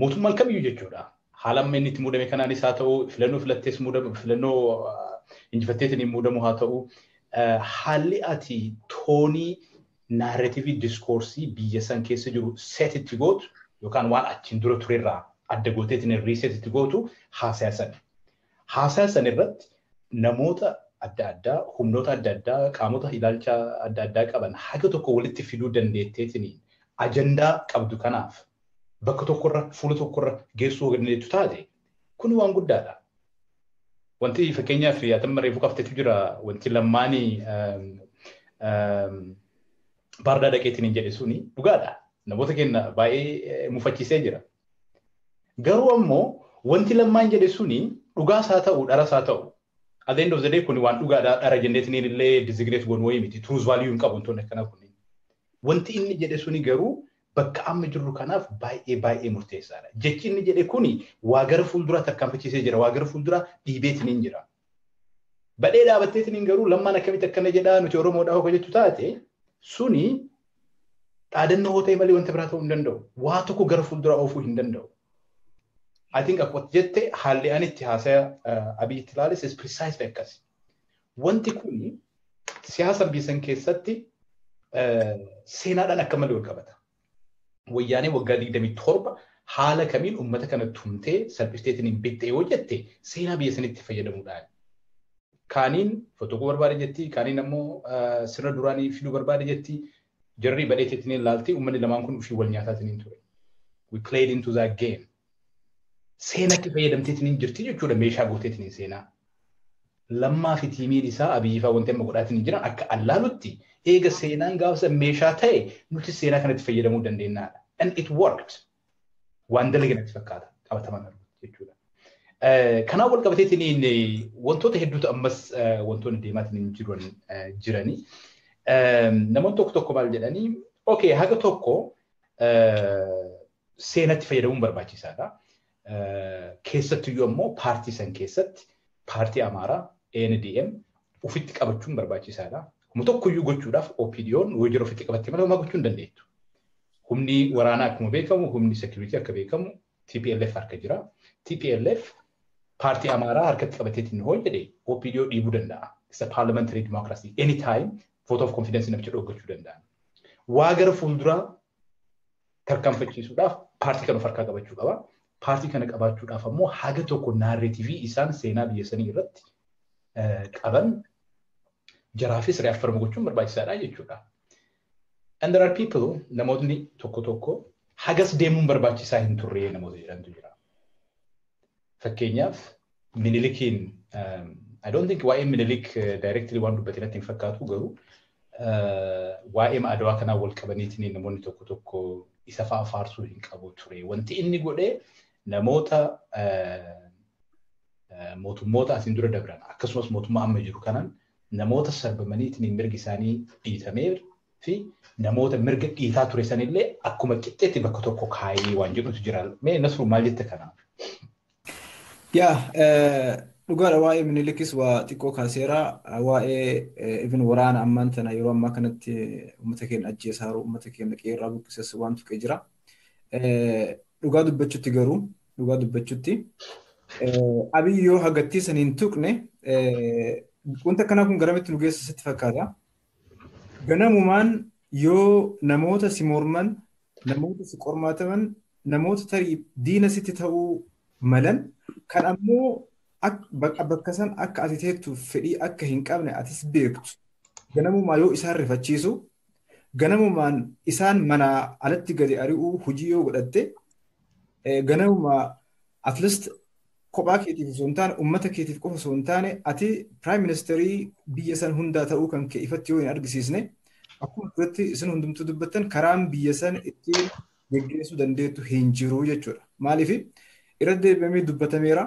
mootummal kam yujechura halam menit mudame kanani saatu filano filattes mudam filano injifatetni mudamu haatu halli ati toni narrative discourse biyesan kesse jiru set it got you can one achin duro turira addegotetni reset it go to hasasan irrat namota adda humnota adda kamota hilalcha adda qaban hagoto ko walitti fidu dandetetni agenda qabdu kanaf bakto korra fuluto korra geeso gnetu taade kun wan guddada wanti fakenya fi atamre fuqaftetu jira wanti lamani barda daketin jedesuni dugada namota kenna bae mufachise jira garwammo wanti lamani jedesuni duga saata u dara saata at the end of the day kun wan duga dara jendetni le disagree gon way miti truth value nkabonto nekana kun wanti inni jedesuni garu bakka am jirru kanaf baye murteesara jechin jede kuni waagar fuldura takkanfachise jira waagar fuldura dibetin injira bade da batetin ingaru lamma nakami takkane jeda no toromo da ko jettu taate suni tadanno hote mali won tabrato ndando waato ko gar fuldura ofu ndando I think akot jette halle an ittihasa abi itlalis is precise bekas wanti kuni siyasa bisan keessatti seenadan akkamal walqabata ويعني وقادي دمي تورب حالة كمين أمتك أنا تمتي سلبستيتني بيتي وجدتي سينا بيسن التفاجئ مودان كانين فتوكو برباري جتي كانين أمو سنة دوراني فيلو برباري جتي جرّي بديت تنين لالتي أمني لما أكون في والنيات تنين توري we played into that game سينا كفاية دم تنين جرتي جو كده ميشا قلت تنين سينا لما في تيمي رسا أبي فوانتي مقراتني جرّا أك الله لطي إيجا سينا نقاوس ميشا تاي نوتي سينا كانت تفاجئ مودان دينا And it worked. One day again, it's like that. Can I work about it? In one to the head to amass one to the matin in Girani. Namontok toko baldelani. Okay, Hagotoko Senate Fedum Barbachisada. Caset to your more parties and caset, Party Amara, ANDM, Ufit Kabatum Barbachisada. Mutoko you go to Raf Opinion, would you fit Kabatima Magutundandate? Humni warana kuma bekamu humni security akka bekamu TPLF harka jira TPLF party amara harka qabatetin hoyde opinion dibu danda is a parliamentary democracy anytime vote of confidence in abchido gochu danda waagar fuldura tarkamfachi sudaf party kan farka qabachu qaba party kan qabachu dafammo haga tokko narrative isan sena biyesani irrat qaban jarafis reaffirm gochu barbaachisada jechuudha And there are people, namodni toko, hagas demun barbachisa hin turre namodi rantu jira. Fakkenyaf minilikin I don't think YM minilik directly want to but anything fakatu garu YM adwa kana wal kabanitini namoni toko isafa farsu hin qabu turre wanti inni gode namota motumota asin dura dabran akkasumas motuma amma jiru kanan namota sarbamanitini mirgisani itamer fi namoota mirga qiitaa ture sanille akkuma qixxeetti bakka tokko kaayee waan jedhutu jira mee nasru maal jette kana ya lugara waa'ee minilikis wa tikko kaseera waa'ee even waraan ammantana yeroo amma kanatti ummata keen ajjeesaaru ummata keen qeerraa buqisas waantu ke jira lugaa dubbachutti garuu lugaa dubbachutti abiyyo hagatti sanin tukne wanta kana kun garametti nu geessatti fakkaata ganamuman yo namota simorman namota siqormataman namota tari diina sitti ta'u malan kan ammo ak bakkasan ak atitetu fidi ak hinqabne atis beektu ganamuma yo isar rifachisu ganamuman isan mana alatti gadi ariu hujiyo godatte ganamuma at least Kobaketi zontan ummata keetif qof zontane ati prime ministeri biyasan hunda ta'u kan ke ifatiyo in argisisne akku turti isin hundumtu dubbatan karam biyasan itti geggeesu dandeetu hinjiru jechura malifi iradde bemi dubbatamera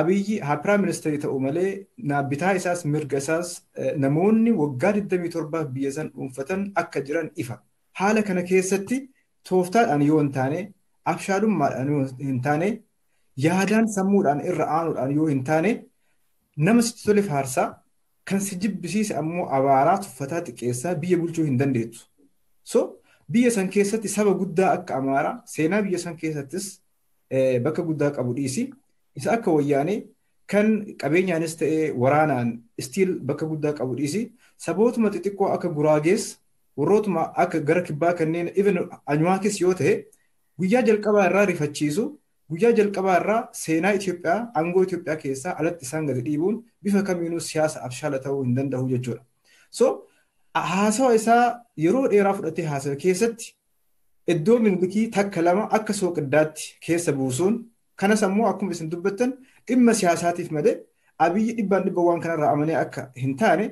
abiyi ha prime ministeri ta'u male na bitaa isas mirgasas namonni waggaad demi torba biyasan unfatan akka jiran ifa hala kana keessatti tooftaan an yoontane afshadum ma an yoontane Yaadan samuudan irra aanuudhaan yoo hin taane nama sitti tole faarsa kan sijib bisiis ammoo abaaraat uffataa xiqqeessaa biyya bulchuu hin dandeessu. So biyya san keessatti saba guddaa akka amaaraa seenaa biyya san keessattis bakka guddaa qabu dhiisi isa akka wayyaanee kan qabeenyaanis ta'ee waraanaan still bakka guddaa qabu dhiisi sabootuma xixiqqoo akka guraagees warrootuma akka gara kibbaa kanneen even anyuwaakis yoo ta'e guyyaa jalqabaa irraa rifachiisu guyyaa jalqabaa irraa seenaa Itoophiyaa aangoo Itoophiyaa keessaa alatti isaan gadi dhiibuun bifa kamiinuu siyaasa abshaala ta'uu hin danda'u jechuudha. So haasawa isaa yeroo dheeraa fudhatee haasawa keessatti iddoo milkii takka lama akka sooqiddaatti keessa buusuun kanas ammoo akkuma isin dubbattan dhimma siyaasaatiif malee abiyyi dhibbaan dhibba waan kanarraa amanee akka hin taane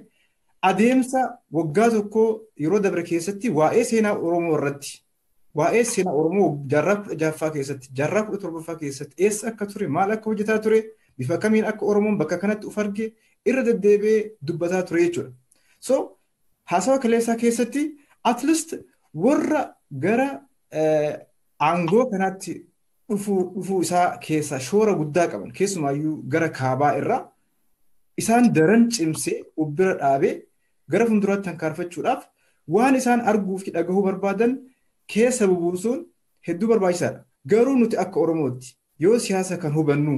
adeemsa waggaa tokkoo yeroo dabre keessatti waa'ee seenaa Oromoo irratti waa'ee seenaa Oromoo jaarraa kudha torbaffaa keessatti eessa akka ture maal akka hojjetaa ture bifa kamiin akka Oromoon bakka kanatti uf arge irra deddeebi'ee dubbataa ture jechuudha. So haasawa kaleessaa keessatti at least warra gara aangoo kanaatti dhufuu isaa keessaa shoora guddaa qaban keessumaayyuu gara kaabaa irraa isaan daran cimsee ubbira dhaabee gara fuulduraatti hankaarfachuudhaaf waan isaan arguuf dhagahuu barbaadan keessa bubuusuun hedduu barbaachisaadha. Garuu nuti akka Oromootti yoo siyaasa kan hubannu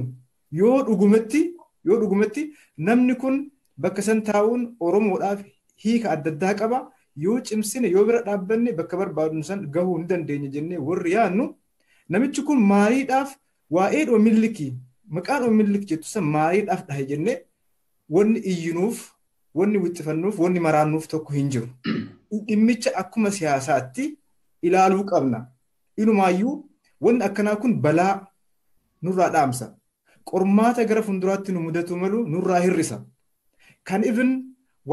yoo dhugumatti namni kun bakka san taa'uun Oromoodhaaf hiika adda addaa qaba yoo cimsine yoo bira dhaabbanne bakka barbaadnu san gahuu hin dandeenye jennee warri yaannu namichi kun maaliidhaaf waa'ee dhoomilikii maqaan dhoomilikii jettu san maaliidhaaf dhahe jennee wanni iyyinuuf wanni wixxifannuuf wanni maraannuuf tokko hin jiru. Dhimmicha akkuma siyaasaatti ilaaluu qabna. Inumaayyuu wanni akkanaa kun balaa nurraa dhaamsa. Qormaata gara fuulduraatti nu mudatu malu nurraa hir'isa. Kan even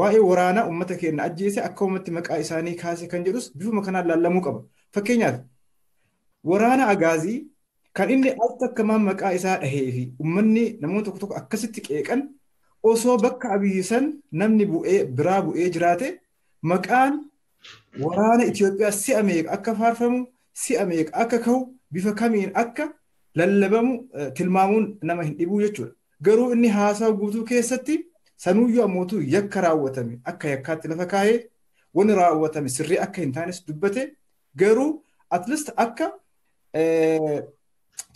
waa'ee waraanaa uummata keenya ajjeese akka uummatti maqaa isaanii kaase kan jedhus bifuma kanaan laallamuu qaba. Fakkeenyaaf waraana Agaazii kan inni akkakamaan maqaa isaa dhahee fi uummanni namoota tokko tokko akkasitti qeeqan osoo bakka Abiyyi san namni biraa bu'ee jiraate maqaan waraana Itoophiyaa si'a meeqa akka faarfamu si'a meeqa akka ka'u bifa kamiin akka lallabamu tilmaamuun nama hin dhibuu jechuudha. Garuu inni haasawa guutuu keessatti sanuuyyuu ammootu yakka raawwatame akka yakkaatti lafa kaa'ee wani raawwatame sirrii akka hin taanes dubbate garuu at least akka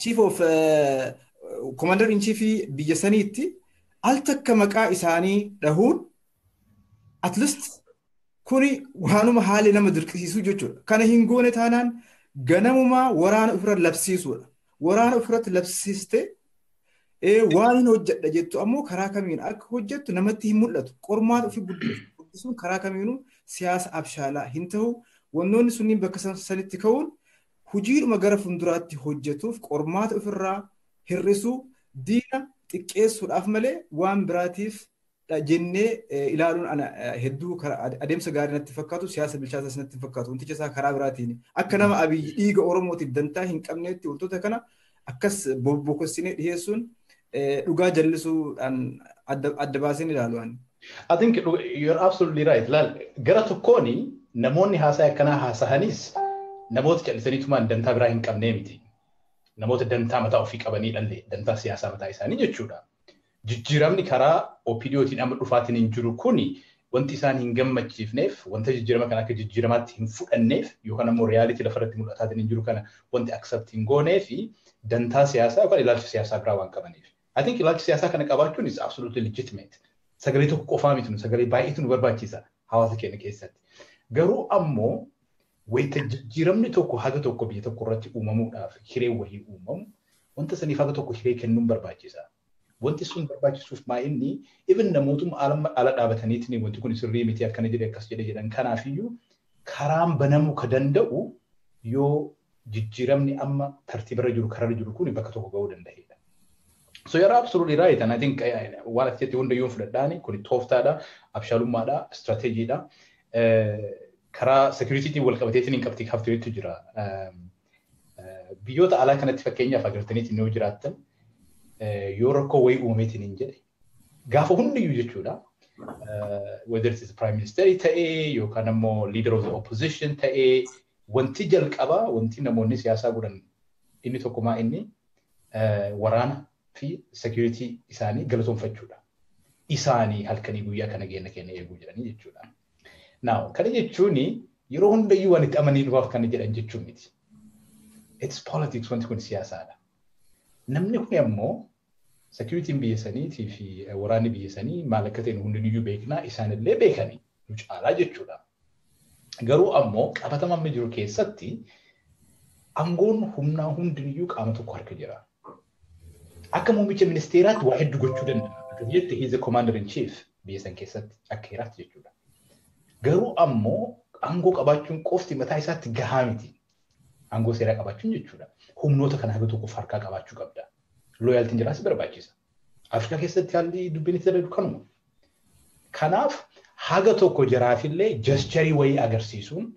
chief of commander in chief biyya saniitti al takka maqaa isaanii dhahuun at least kuni waanuma haali nama dirqisiisuu jechuudha. Kana hin goone taanaan ganamumaa waraana ofirratti labsiisuudha. Waraana ofirratti labsiiste waan hin hojjedha jettu ammoo karaa kamiin akka hojjettu namatti hin mul'atu. Qormaata ofii guddisuun karaa kamiinuu siyaasa abshaalaa hin ta'u wannoonni sunniin bakka sanitti ka'uun hojiidhuma gara fuulduraatti hojjetuuf qormaata ofirraa hir'isuu diina xiqqeessuudhaaf malee waan biraatiif jennee ilaaluun ana hedduu adeemsa gaarii natti fakkaatu siyaasa bilchaataa sanatti fakkaatu wanticha isaa karaa biraatiin akka nama Abiyyi dhiiga Oromootiif dantaa hin qabneetti wantoota kana akkas bobbokossinee dhiyeessuun dhugaa jallisuudhaan adda baasin ilaalu ani. I think you're absolutely right. Laal gara tokkoon namoonni haasaa akkanaa haasahanis namoota callisaniitumaan dantaa biraa hin qabnee miti. Namoota dantaa mataa ofii qabanii dhalle dantaa siyaasaa mataa isaanii jechuudha. Jijjiiramni karaa opiidiyootiin amma dhufaatiin hin jiru kuni wanti isaan hin gammachiifneef wanta jijjiirama kana akka jijjiiramaatti hin fudhanneef yookaan ammoo reaalitii lafarratti mul'ataatiin hin jiru kana wanti aksept hin goonee fi dantaa siyaasaa yookaan ilaalcha siyaasaa biraa waan qabaniif. I think ilaalcha siyaasaa kana qabaachuun is absolutely legitimate. Sagalee tokko qofaa miti nu sagalee baay'eetu nu barbaachisa hawaasa keenya keessatti. Garuu ammoo wayita jijjiiramni tokko haga tokko biyya tokko irratti uumamuudhaaf hiree wayii uumamu wanta saniif haga tokko hiree kennuun barbaachisa. Wanti sun barbaachisuuf maa'inni even namootuma ala dhaabataniitiin wanti kun sirrii miti akkana jedhee akkas jedhee jedhan kanaafiyyuu karaan banamuu ka danda'u yoo jijjiiramni amma tartiibarra jiru kararra jiru kun bakka tokko ga'uu danda'edha. So you're absolutely right and I think waan ati jettee hundayyuun fudhadhaani kun tooftaadha, abshaalummaadha, istirateejiidha. Karaa securitytiin wal qabateetiin hin qabdi hafteetu jira. Biyyoota alaa kanatti fakkeenyaaf agartaniitiin yoo jiraattan yoo rakkoo wayii uumeetiin hin jedhe gaafa hundiyyuu jechuudha. Whether it is prime minister ta'ee yookaan ammoo leader of the opposition ta'ee wanti jalqaba wanti namoonni siyaasaa godhan inni tokko maa inni waraana fi security isaanii galatoonfachuudha. isaanii halkanii guyyaa kana geenye kennee eeguu jiranii jechuudha. Now, kana jechuuni yeroo hundayyuu walitti amanii dhufaaf kan jedhan jechuu miti. It's politics, wanti kun siyaasaadha. Namni kun ammoo security biyyasanii fi waraanni biyyasanii maalakkateen hundayyuu beeknaa isaanillee beekanii caalaa jechuudha. Garuu ammoo qabatama jiru keessatti angoon humnaa hundayyuu qaama tokko harka jira. Akka muummicha ministeeraatti waa hedduu gochuu danda'a. Yet he's a commander-in-chief. Biyesan keessatti akka hiraatti jechuudha. Garuu ammoo angoo qabaachuun qofti mataa isaatti gahaa miti. Angoo seeraa qabaachuun jechuudha. Humnoota kana hanga tokko farkaa qabaachuu qabda. Loyaaltiin jiraas barbaachisa. Afrikaa keessatti haalli dubbiin itti dadadu kanuma. Kanaaf haga tokko jiraafillee gesturii wayii agarsiisuun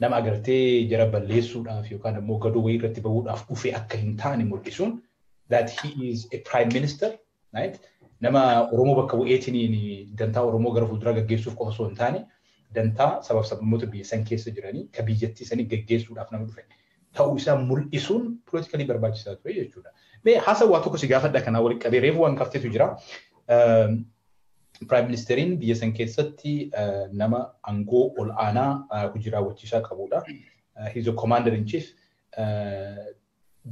nama agartee jara balleessuudhaaf yookaan ammoo gadoo wayii irratti bahuudhaaf dhufee akka hin taane mul'isuun that he is a prime minister, right? Nama Oromo bakka bu'eetini ni dantaa Oromo gara fuuldura gaggeessuuf qofa osoo hin taane dantaa sababummoota biyya keessa jiranii ka biyyattii isaanii gaggeessuudhaaf nama dhufe ta'uu isaa mul'isuun politically barbaachisaa ture jechuudha. Mee haasawaa tokko si gaafadha kanaa waliin qabee reefu waan kafteetu jira. Prime Ministeriin biyya keessatti nama angoo ol'aanaa hojiraawwachiisaa qabudha. He's a commander in chief.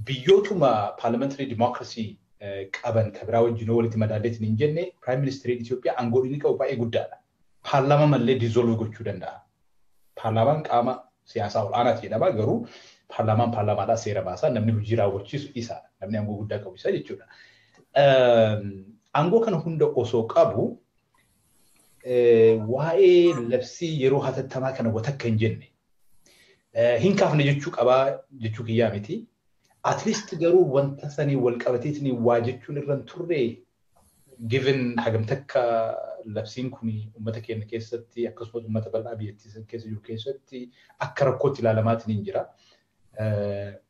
Biyyootuma parliamentary democracy qaban kabira wajjin walitti madaalleetiin hin jenne prime minister Ethiopia angoodini qabu baay'ee guddaadha. Paarlaamaa malee dissolve gochuu danda'a. Paarlaamaan qaama siyaasaa olaanaati jedhama garuu paarlaamaan paarlaamaadhaa seera baasaa namni hojii raawwachiisu isa namni angoo guddaa qabu isa jechuudha. Angoo kana hunda osoo qabu waa'ee labsii yeroo hatattamaa kana watakka hin jenne hin kaafne jechuu qabaa jechuu kiyyaa miti. At least garuu wanta sanii wal qabateetni waa jechuun irraan turre given hagamtakka labsiin kun uummata keenya keessatti akkasumas uummata bal'aa biyyattii keessa jiru keessatti akka rakkootti ilaalamaatiin hin jira.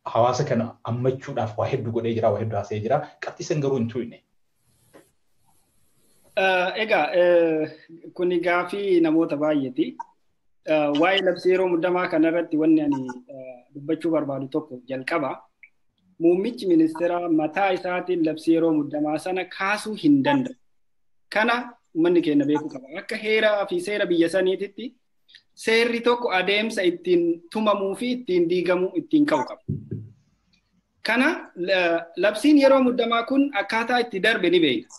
Hawaasa kana ammachuudhaaf waa hedduu godhee jira, waa hedduu haasa'ee jira. Qabxiisan garuu hin turine. Egaa kun gaafii namoota baay'eeti. Waa'ee labsii yeroo muddamaa kanarratti wanni ani dubbachuu barbaadu tokko jalqaba. Muummichi ministeera mataa isaatiin labsii yeroo muddamaa sana kaasuu hin danda'u. Kana uummanni keenya beekuu qaba. Akka heeraa fi seera biyya saniitti seerri tokko adeemsa ittiin tumamuu fi ittiin diigamuu ittiin ka'u qaba. Kana labsiin yeroo muddamaa kun akkaataa itti darbe ni beekna.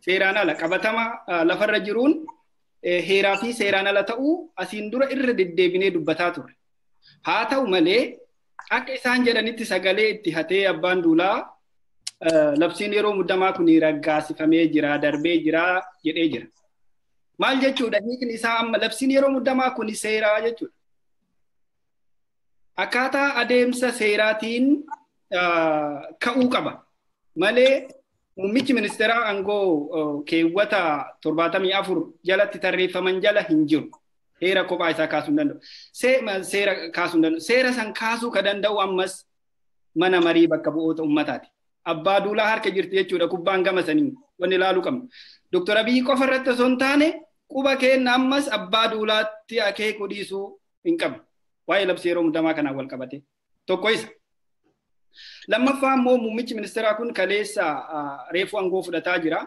Seeraan ala qabatama lafarra jiruun heeraa fi seeraan ala ta'uu asiin dura irra deddeebinee dubbataa turre. Haa ta'u malee akka isaan jedhanitti sagalee itti hatee abbaan duulaa labsiin yeroo muddamaa kun raggaasifamee jira, darbee jira jedhee jira. Maal jechuudha hiikni isaa amma labsiin yeroo muddamaa kun seeraa jechuudha. Akkaataa adeemsa seeraatiin ka'uu qaba. Malee muummichi ministeeraa angoo keewwata 74 jalatti tarreeffaman jala hin jiru. Heera kophaa isaa kaasuu hin danda'u. Seera kaasuu hin danda'u. Seera san kaasuu kan danda'u ammas mana marii bakka bu'oota uummataati. Abbaa duulaa harka jirti jechuudha kubbaan gama sanii wanni ilaaluu qabnu. Doktor Abiyyi qofa irratti osoo hin taane quba keenna ammas abbaa duulaatti akeekuu dhiisuu hin qabnu. Waa'ee labsii yeroo muddamaa kanaan wal qabate tokko isa. Lammaffaa immoo muummichi ministeeraa kun kaleessa reefu angoo fudhataa jira.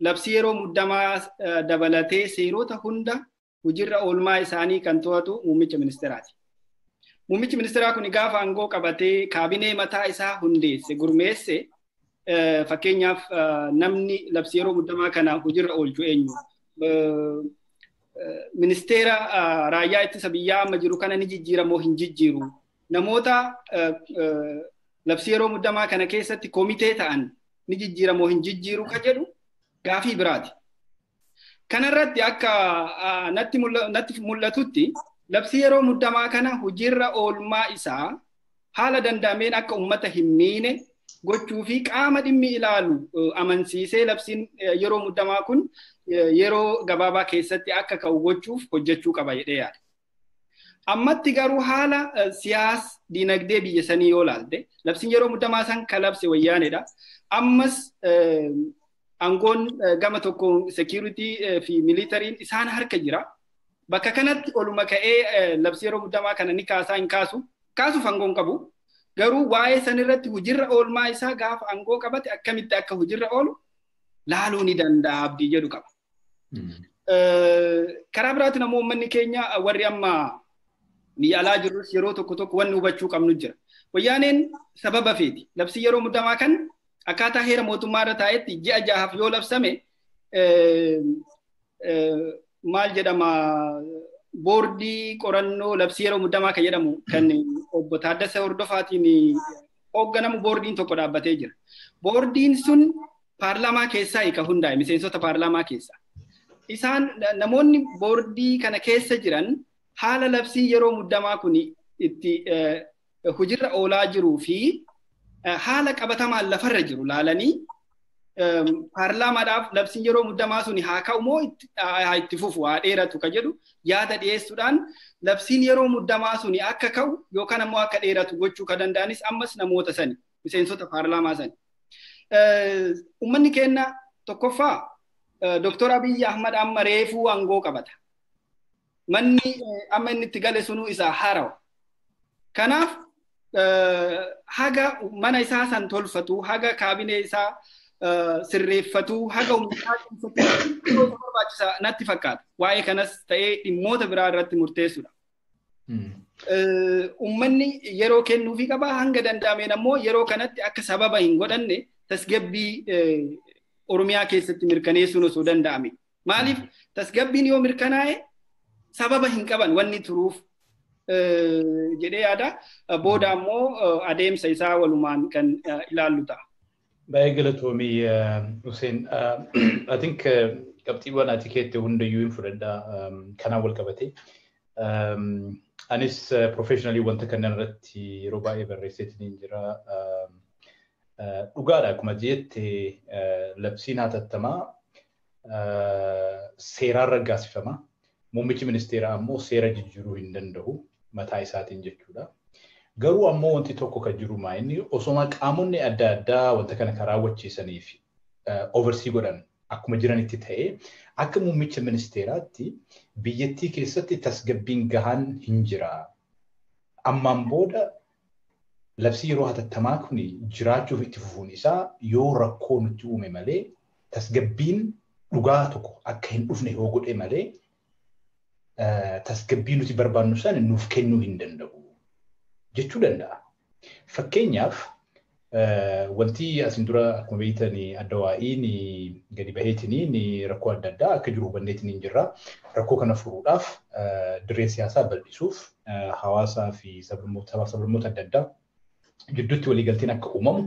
Labsii yeroo muddamaa dabalatee seerota hunda Hujirra oolmaa isaanii kan to'atu muummicha ministeeraati. Muummichi ministeeraa kun gaafa angoo qabatee kaabinee mataa isaa hundeesse gurmeesse fakkeenyaaf namni labsii yeroo muddamaa kana hujirra oolchu eenyu. Ministeera raayyaa ittisa biyyaa amma jiru kana ni jijjiira moo hin jijjiiru. Namoota labsii yeroo muddamaa kana keessatti komitee ta'an ni jijjiira moo hin jijjiiru kan jedhu gaafii biraati. Kanarratti akka natti mul'atutti labsii yeroo muddamaa kana hujirra oolmaa isaa haala danda'ameen akka uummata hin miine gochuu fi qaama dhimmi ilaalu amansiisee labsiin yeroo muddamaa kun yeroo gabaabaa keessatti akka ka'u gochuuf hojjechuu qaba jedhee yaada. Ammatti garuu haala siyaas diinagdee biyya sanii yoo laalte labsiin yeroo muddamaa san kan labse wayyaaneedha. Ammas angoon gama tokko security fi militariin isaan harka jira. Bakka kanatti oluma ka'ee labsii yeroo muddamaa kana ni kaasaa hin kaasu. Kaasuuf angoon qabu. Garuu waa'ee sanirratti hujirra oolmaa isaa gaafa angoo qabate akkamitti akka hujirra oolu lalu ni danda abdi jadu kaba. Karabrat na muumani Kenya wariyama ni ala jurus yero to kutok wanu bachu kamnujra. Wayanin sababa fiti. Lapsi yero mudamakan akata hera motumara taeti jaja hafyo lapsame mal jedama bordi koranno lapsi yero mudamaka yedamu kan obbotadda sordofati ni ogganamu bordin to koda batejer. Bordin sun parlama kessa ikahunda misenso ta parlama kessa. Isan namoni bordi kana kessa jiran hala lapsi yero mudama kuni itti hujira ola jiru fi hala qabatama la farjiru lalani parlama daf lapsi yero mudama suni haka umo itti fufu adera tu kajedu yada de sudan lapsi yero mudama suni akkakau yo kana mo akadera tu gochu kadandanis ammas namota sani misenso ta parlama sani ummanni kenna tokofa Dr. Abiy Ahmed amma refu ango kabata. Manni amma inni tigale sunu isa harawa. Kanaf haga mana isa san tolfatu, haga kabine isa sirrefatu, haga umtaqin fatu. Natti fakkata. Waa'ee kanas ta'ee dhimmoota biraa irratti murteessudha. Ummanni yeroo kennuufii qaba hanga danda'ameen ammoo yeroo kanatti akka sababa hin godhanne tasgabbii Oromia keessatti mirkaneessuun osoo danda'ame. Maaliif tasgabbiin yoo mirkanaa'e sababa hin qaban wanni turuuf jedhee yaada booda immoo adeemsa isaa walumaan kan ilaallu ta'a. Baay'ee galatoomii Hussein. I think qabxiiwwan ati keetti hundayyuu hin fudhadha kanaan wal qabate. Anis professionally wanta kanaan irratti yeroo baay'ee barreesseetiin hin jira. Ugaara kuma jettee labsiin hatattamaa seerarra gaasifama muummichi ministeeraa ammoo seera jijjiiruu hin danda'u mataa isaatiin jechuudha. Garuu ammoo wanti tokko kan jiru maayini osoma qaamonni adda addaa wanta kana karaawwachiisanii fi oversee godhan akkuma jiranitti ta'ee akka muummichi ministeeraatti biyyattii keessatti tasgabbiin gahaan hin jira. Ammaan booda Lapsi yeroo hatattamaa kun jiraachuuf itti fufuun isaa yoo rakkoo nutti uume malee tasgabbiin dhugaa tokko akka hin dhufne yoo godhe malee tasgabbii nuti barbaannu sana nuuf kennuu hin danda'u jechuu danda'a. Fakkeenyaaf wanti asin dura akkuma beektan Adawaa'iin gadi baheetiin rakkoo adda addaa akka jiru hubanneetiin hin jirra. Rakkoo kana furuudhaaf dirree siyaasaa bal'isuuf hawaasaa fi sablamoota adda addaa jidduutti waliigalteen akka uumamu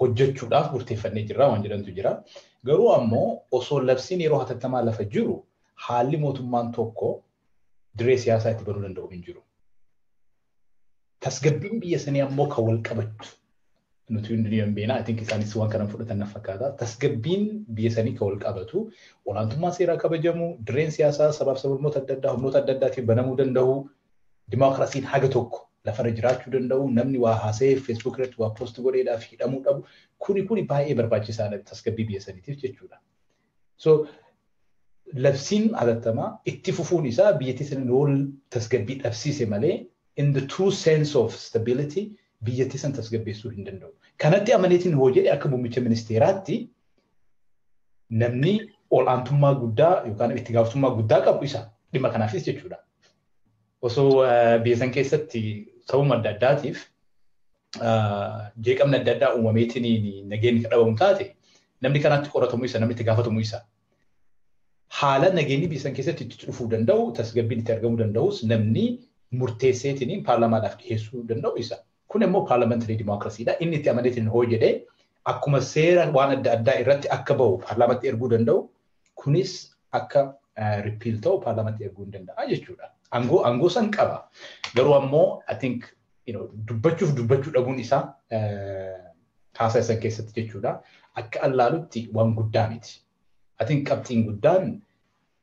hojjechuudhaaf murteeffannee jirra waan jedhantu jira. Garuu ammoo osoo labsiin yeroo hatattamaa lafa jiru haalli mootummaan tokko diree siyaasaa itti banuu danda'u hin jiru. Tasgabbiin biyya sanii ammoo kan wal qabatu nuti hundi hin beena. I think isaanis waan kanaan fudhatan na fakkaata. Tasgabbiin biyya sanii kan wal qabatu olaantummaa seeraa kabajamu direen siyaasaa sabaaf sablamoota adda addaa humnoota adda addaatiin banamuu danda'u dimookiraasiin haga tokko lafarra jiraachuu danda'u namni waa haasee Facebook irratti waa post godheedhaaf hidhamuu qabu kuni baay'ee barbaachisaadha tasgabbii biyya saniitiif jechuudha. So labsiin hatattamaa itti fufuun isaa biyyattii sana lool tasgabbii dhabsiise malee in the true sense of stability biyyattii sana tasgabbeessuu hin danda'u. Kanatti amaneetiin hoo jedhe akka muummicha ministeeraatti namni ol aantummaa guddaa yookaan itti gaaftummaa guddaa qabu isa dhimma kanaafis jechuudha. Osoo biyya sana keessatti sabuma adda addaatiif jeeqamni adda addaa uumameetiin nageenyi kan dhabamu taate namni kanaatti qoratamuu isa namni itti gaafatamuu isa haala nageenyi biyya sana keessatti itti dhufuu danda'u tasgabbiin itti argamuu danda'us namni murteesseetiin paarlamaadhaaf dhiyeessuu danda'u isa kun immoo paarlamentarii dimookiraasiidha inni itti amaneetiin hoo jedhee akkuma seera waan adda addaa irratti akka ba'u paarlamaatti erguu danda'u kunis akka ripiil ta'u paarlamaatti erguu hin danda'a jechuudha. Angoo san qaba. Garuu ammoo I think dubbachuu dhabuun isaa haasaa isan keessatti jechuudha. Akka allaalutti waan guddaa miti. I think qabxiin guddaan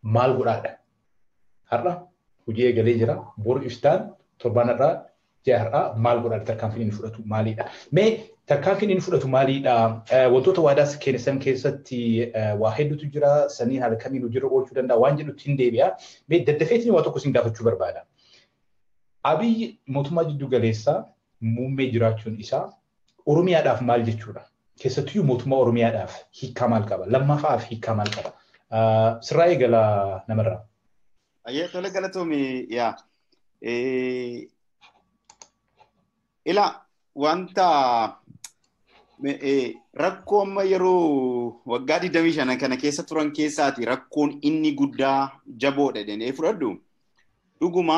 maal godhaadha. Har'a hojii eegalee jira. Bor iftaan torbaanarraa jaarraa maal godhaadha tarkaanfiin inni fudhatu maaliidha. Mee tarkaanfiin inni fudhatu maaliidha? Wantoota waadaas kennisan keessatti waa hedduutu jira. Sanii haala kamiin hojii irra oolchuu danda'a waan jedhutti hin deebi'a. Mee daddafeetiin waa tokko isin gaafachuu barbaada. Abiyyi mootummaa jiddu galeessaa muummee jiraachuun isaa Oromiyaadhaaf maal jechuudha? كستيو مطمور مية أف هي كمال كبا لما فاف هي كمال كبا سرائي قلا نمرة أيه تقول قلتومي يا إلا وأنت rakkoon ma yeroo waggaa 25 kana keessa turan keessaati rakkoon inni guddaa jaboodha jedhanii fudhadhu dhuguma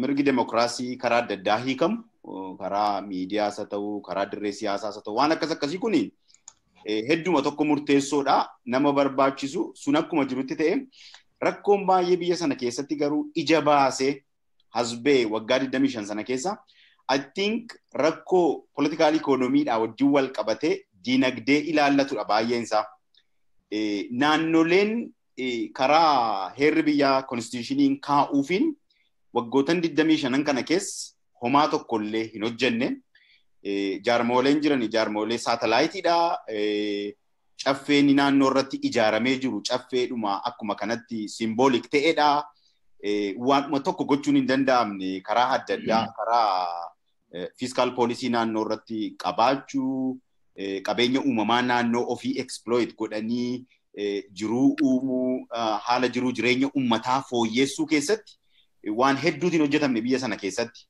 mirgi demokraasii karaa daddaa hiikam karaa miidiyaas ta'uu karaa dirree siyaasaas ta'uu waan akkasii kun hedduma tokko murteessoodha nama barbaachisu sun akkuma jirutti ta'e rakkoon baay'ee biyya sana keessatti garuu ija baasee hasbee waggaa 25 sana keessa I think rakko political economy our dual kabate dinagde ilaalatu abayensa nannolen kara herbiya constitution in ka ufin waggotan diddamishan kana kes homato kolle hinojjenne jarmolen jirani jarmole satellite da caffe ni nanno irratti ijarame jiru caffe duma akkuma kanatti symbolic ta'edha waan tokko gochuun hin danda'amne kara haddadda kara fiscal policy naannoo irratti qabaachuu qabeenya uumamaa naannoo ofii exploit godhanii jiruu uumuu haala jiruu jireenya uummataa fooyyessuu keessatti waan hedduutiin hojjetamne biyya sana keessatti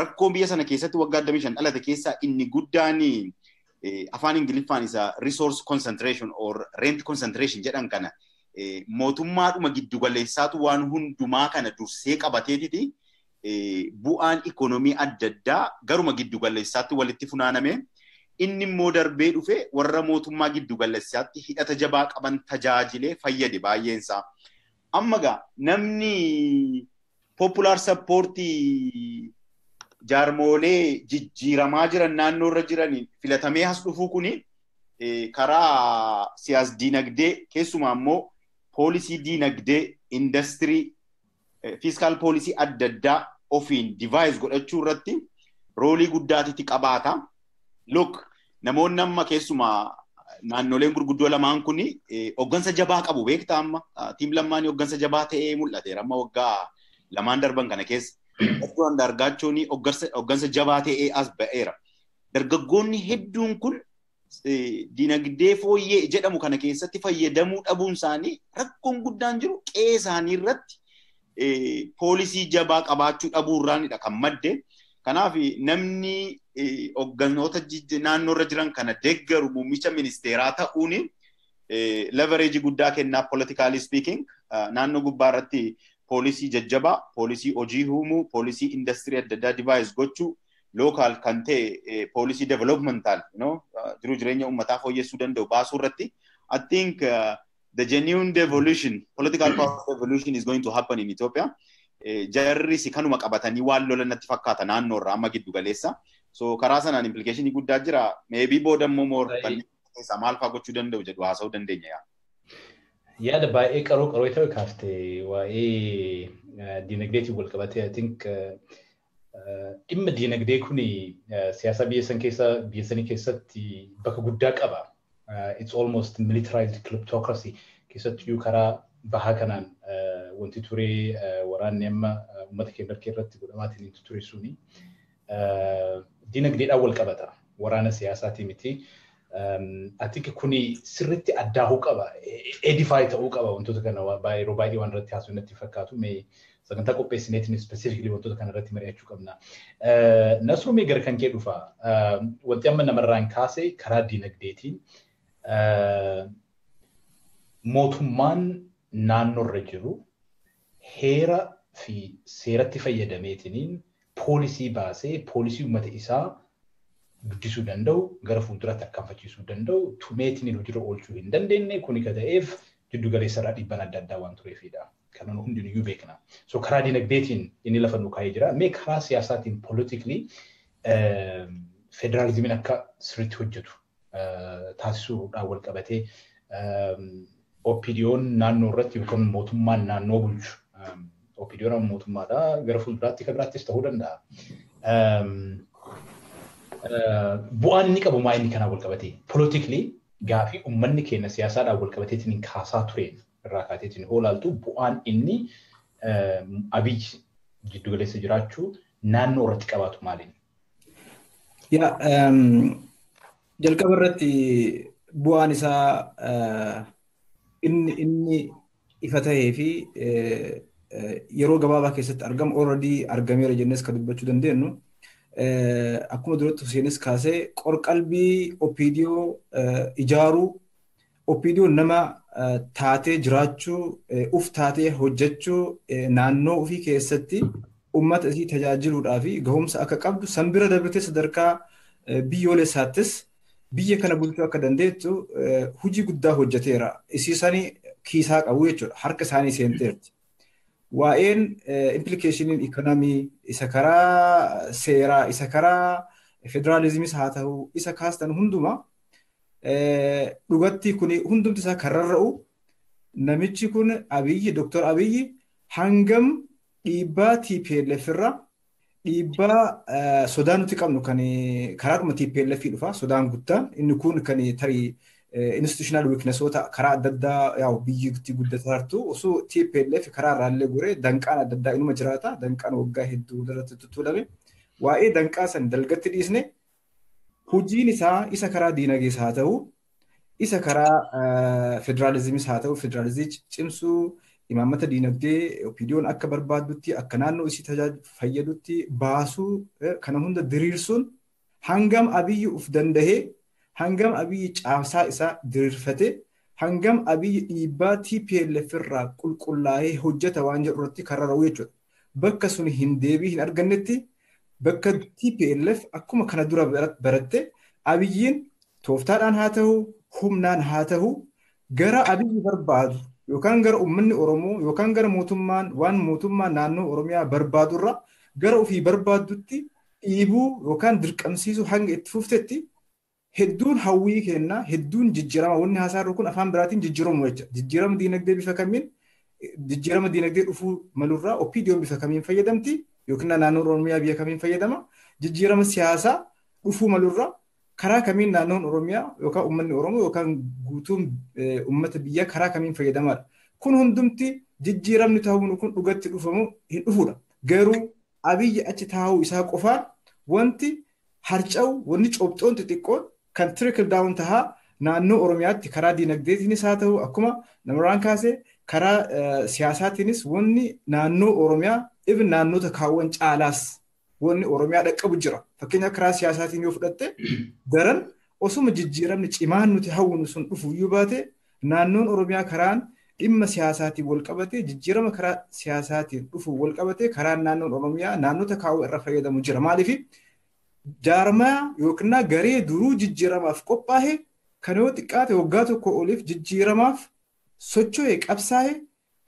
rakkoon biyya sana keessatti waggaa 25 dhalate keessaa inni guddaan afaan Ingiliffaan isa resource concentration or rent concentration jedhan kana mootummaadhuma giddugaleessaatu waan hundumaa kana dursee qabateetiti bu'aan ikonomii adda addaa garuma giddugaleessaatti walitti funaaname inni immoo darbee dhufe warra mootummaa giddugaleessaatti hidhata jabaa qaban tajaajilee fayyade baay'eensaa. Ammagaa namni popular supportii jaarmoolee jijjiiramaa jiran naannoo irra jiraniin filatamee as dhufuu kuni karaa siyaas diinagdee keessumaa immoo poolisii diinagdee industrii fiscal policy adda addaa ofiin device godhachuu irratti roolii guddaatitti qabaata. Look namoonni amma keessumaa naannoleen gurguddoo lamaan kun hoggansa jabaa qabu beektaa amma tiim lamaan hoggansa jabaa ta'ee mul'ateera amma waggaa lamaan darban kana keessa. Dhuguma dargaachoon hoggansa jabaa ta'ee as ba'eera. Dargaggoonni hedduun kun diinagdee fooyyee jedhamu kana keessatti fayyadamuu dhabuun isaanii rakkoon guddaan jiru qe'ee isaanii irratti poolisii jabaa qabaachuu dhabuurraanidha kan madde. Kanaaf namni hogganoota naannoo irra jiran kana deeggaru muummicha ministeeraa ta'uun leverage guddaa kennaa politically speaking naannoo gubbaa irratti poolisii jajjabaa, poolisii hojii uumuu, poolisii industrii adda addaa device gochuu local kan ta'e poolisii developmental jiruu jireenya uummataa fooyyessuu danda'u baasuu irratti I think the genuine devolution, political power devolution is going to happen in Ethiopia. Jarri si kanuma qabatanii waan lolannatti fakkaata naannoo irraa amma giddu galeessa. So karaa sanaan implication guddaa jira. Maybe booda immoo morbanisa maal faa gochuu danda'u jedhu haasa'uu dandeenya yaa. Yaada baay'ee qaroo ta'uu kaafte waa'ee diinagdeetii wal qabatee I think dhimma diinagdee kun siyaasa biyya sanii keessatti bakka guddaa qaba. It's almost militarized kleptocracy. Kisat yu kara bahakanan wanti ture waran nema umat kebar kerat gudamati ni ture suni. Dinagdee awal kabata warana siyasati miti. Atike kuni sirriti addahu kaba edify ta'u kaba wantu takana by robai wan ratti hasunati fakatu me saganta ko pesineti ni specifically wantu takana ratti mari achu kabna. Nasru me garkan ke dufa wanti amma namarran kase kara dinagdeetin mootummaan naannoo irra jiru heera fi seeratti fayyadameetiin poolisii baasee poolisii uummata isaa guddisuu danda'u gara fuulduraatti akkanfachiisuu danda'u tumeetiin hojii oolchuu hin dandeenye kun ka ta'eef jiddu galeessa irraa dhibban adda addaa waan tureefidha. Kanan hundinuyyuu beekna. So karaa dinagdeetiin inni lafa nu kaa'ee jira. Mee karaa siyaasaatiin politically federaalizimiin akka sirriitti hojjetu taasisuudhaan wal qabatee OPDO'n naannoo irratti yookaan mootummaan naannoo bulchu. OPDO'n mootummaadhaa gara fuulduraatti kan biraattis ta'uu danda'a. Bu'aan inni qabu maayinni kanaa wal qabatee politically gaafii uummanni keenya siyaasaadhaan wal qabateetiin kaasaa tureen irraa kaateetiin hoolaaltu bu'aan inni Abiy jiddugaleessa jiraachuu naannoo irratti qabaatu maaliin? jalqaba irratti bu'aan isaa inni ifa ta'ee fi yeroo gabaabaa keessatti argamu already argameera jennes ka dubbachuu dandeenyu akkuma duratti Huseenis kaasee qorqalbii Opidio ijaaru Opidio nama taatee jiraachuu uf taatee hojjechuu naannoo ofii keessatti ummata isii tajaajiluudhaaf gahumsa akka qabdu sanbira dabrite sadarkaa biyyoole saatis biyya kana bulchuu akka dandeettu hojii guddaa hojjeteera isiisani kiisaa qabu jechuudha harka isaanii seenteerti waa'een implication economy isa karaa seeraa isa karaa federalismis haa ta'u isa kaastan hunduma dhugatti kun hundumti isaa karrarra'u namichi kun Abiyyi Dr. Abiyyi hangam dhiibbaa TPLFirra dhiibbaa Sodaanutti qabnu kan karaadhuma TPLF dhufa Sodaan guddaa inni kun kan tarii institutional weaknessoota karaa adda addaa yaa'u biyyitti guddatartu osoo TPLF karaarraallee gure danqaan adda addaa inuma jiraata danqaan waggaa hedduu irratti tuttuulame waa'ee danqaa san dalgatti dhiisne hojiin isaa isa karaa diinagees haa ta'u isa karaa federalismis haa ta'u federalizii cimsuu imaammata diinagdee Opidiyoon akka barbaadutti akka naannoo isii tajaajila fayyadutti baasuu kana hunda diriirsuun hangam Abiyyi uf danda'ee hangam Abiyyi caamsaa isaa diriirfate hangam Abiyyi dhiibbaa TPLF irraa qulqullaa'ee hojjeta waan jedhu irratti karrara'u jechuudha. Bakka sun hin deebii hin argannetti bakka TPLF akkuma kana dura baratte Abiyyiin tooftaadhaan haa ta'u humnaan haa ta'u gara Abiyyi barbaadu yookaan gara ummanni Oromoo yookaan gara mootummaan waan mootummaan naannoo Oromiyaa barbaadurra gara ofii barbaadutti dhiibuu yookaan dirqamsiisuu hanga itti fuftetti hedduun hawwii kenna hedduun jijjirama wanni hasaarru kun afaan biraatiin jijjiramu jechuudha. Jijjirama diinagdee bifa kamiin jijjirama diinagdee dhufuu malurraa Opidiyoon bifa kamiin fayyadamti yookiin naannoo Oromiyaa biyya kamiin fayyadama jijjirama siyaasaa dhufuu malurraa karaa kamiin naannoon Oromiyaa yookaan ummanni Oromoo yookaan guutuun ummata biyya karaa kamiin fayyadamaadha. Kun hundumti jijjiiramni ta'uun kun dhugatti dhufamu hin dhufuudha. Garuu Abiyyi achi taa'uu isaa qofaan wanti harca'u wanni coobxoon xixiqqoon kan trickle down ta'a naannoo Oromiyaatti karaa diinagdeetiinis haa ta'u akkuma namaraan kaasee karaa siyaasaatiinis wanni naannoo Oromiyaa even naannoota kaawwan caalaas wanni Oromiyaa dhaqqabu jira. Fakkeenya karaa siyaasaatiin yoo fudhatte daran osuma jijjiiramni cimaan nuti hawwinu sun dhufuyyuu baate naannoon Oromiyaa karaan dhimma siyaasaatiin wal qabatee jijjiirama karaa siyaasaatiin dhufu wal qabatee karaan naannoon Oromiyaa naannota kaawwa irra fayyadamu jira. Maaliif jaarmaa yookiin garee duruu jijjiiramaaf qophaa'e kan yoo xiqqaate waggaa tokko oliif jijjiiramaaf socho'ee qabsaa'e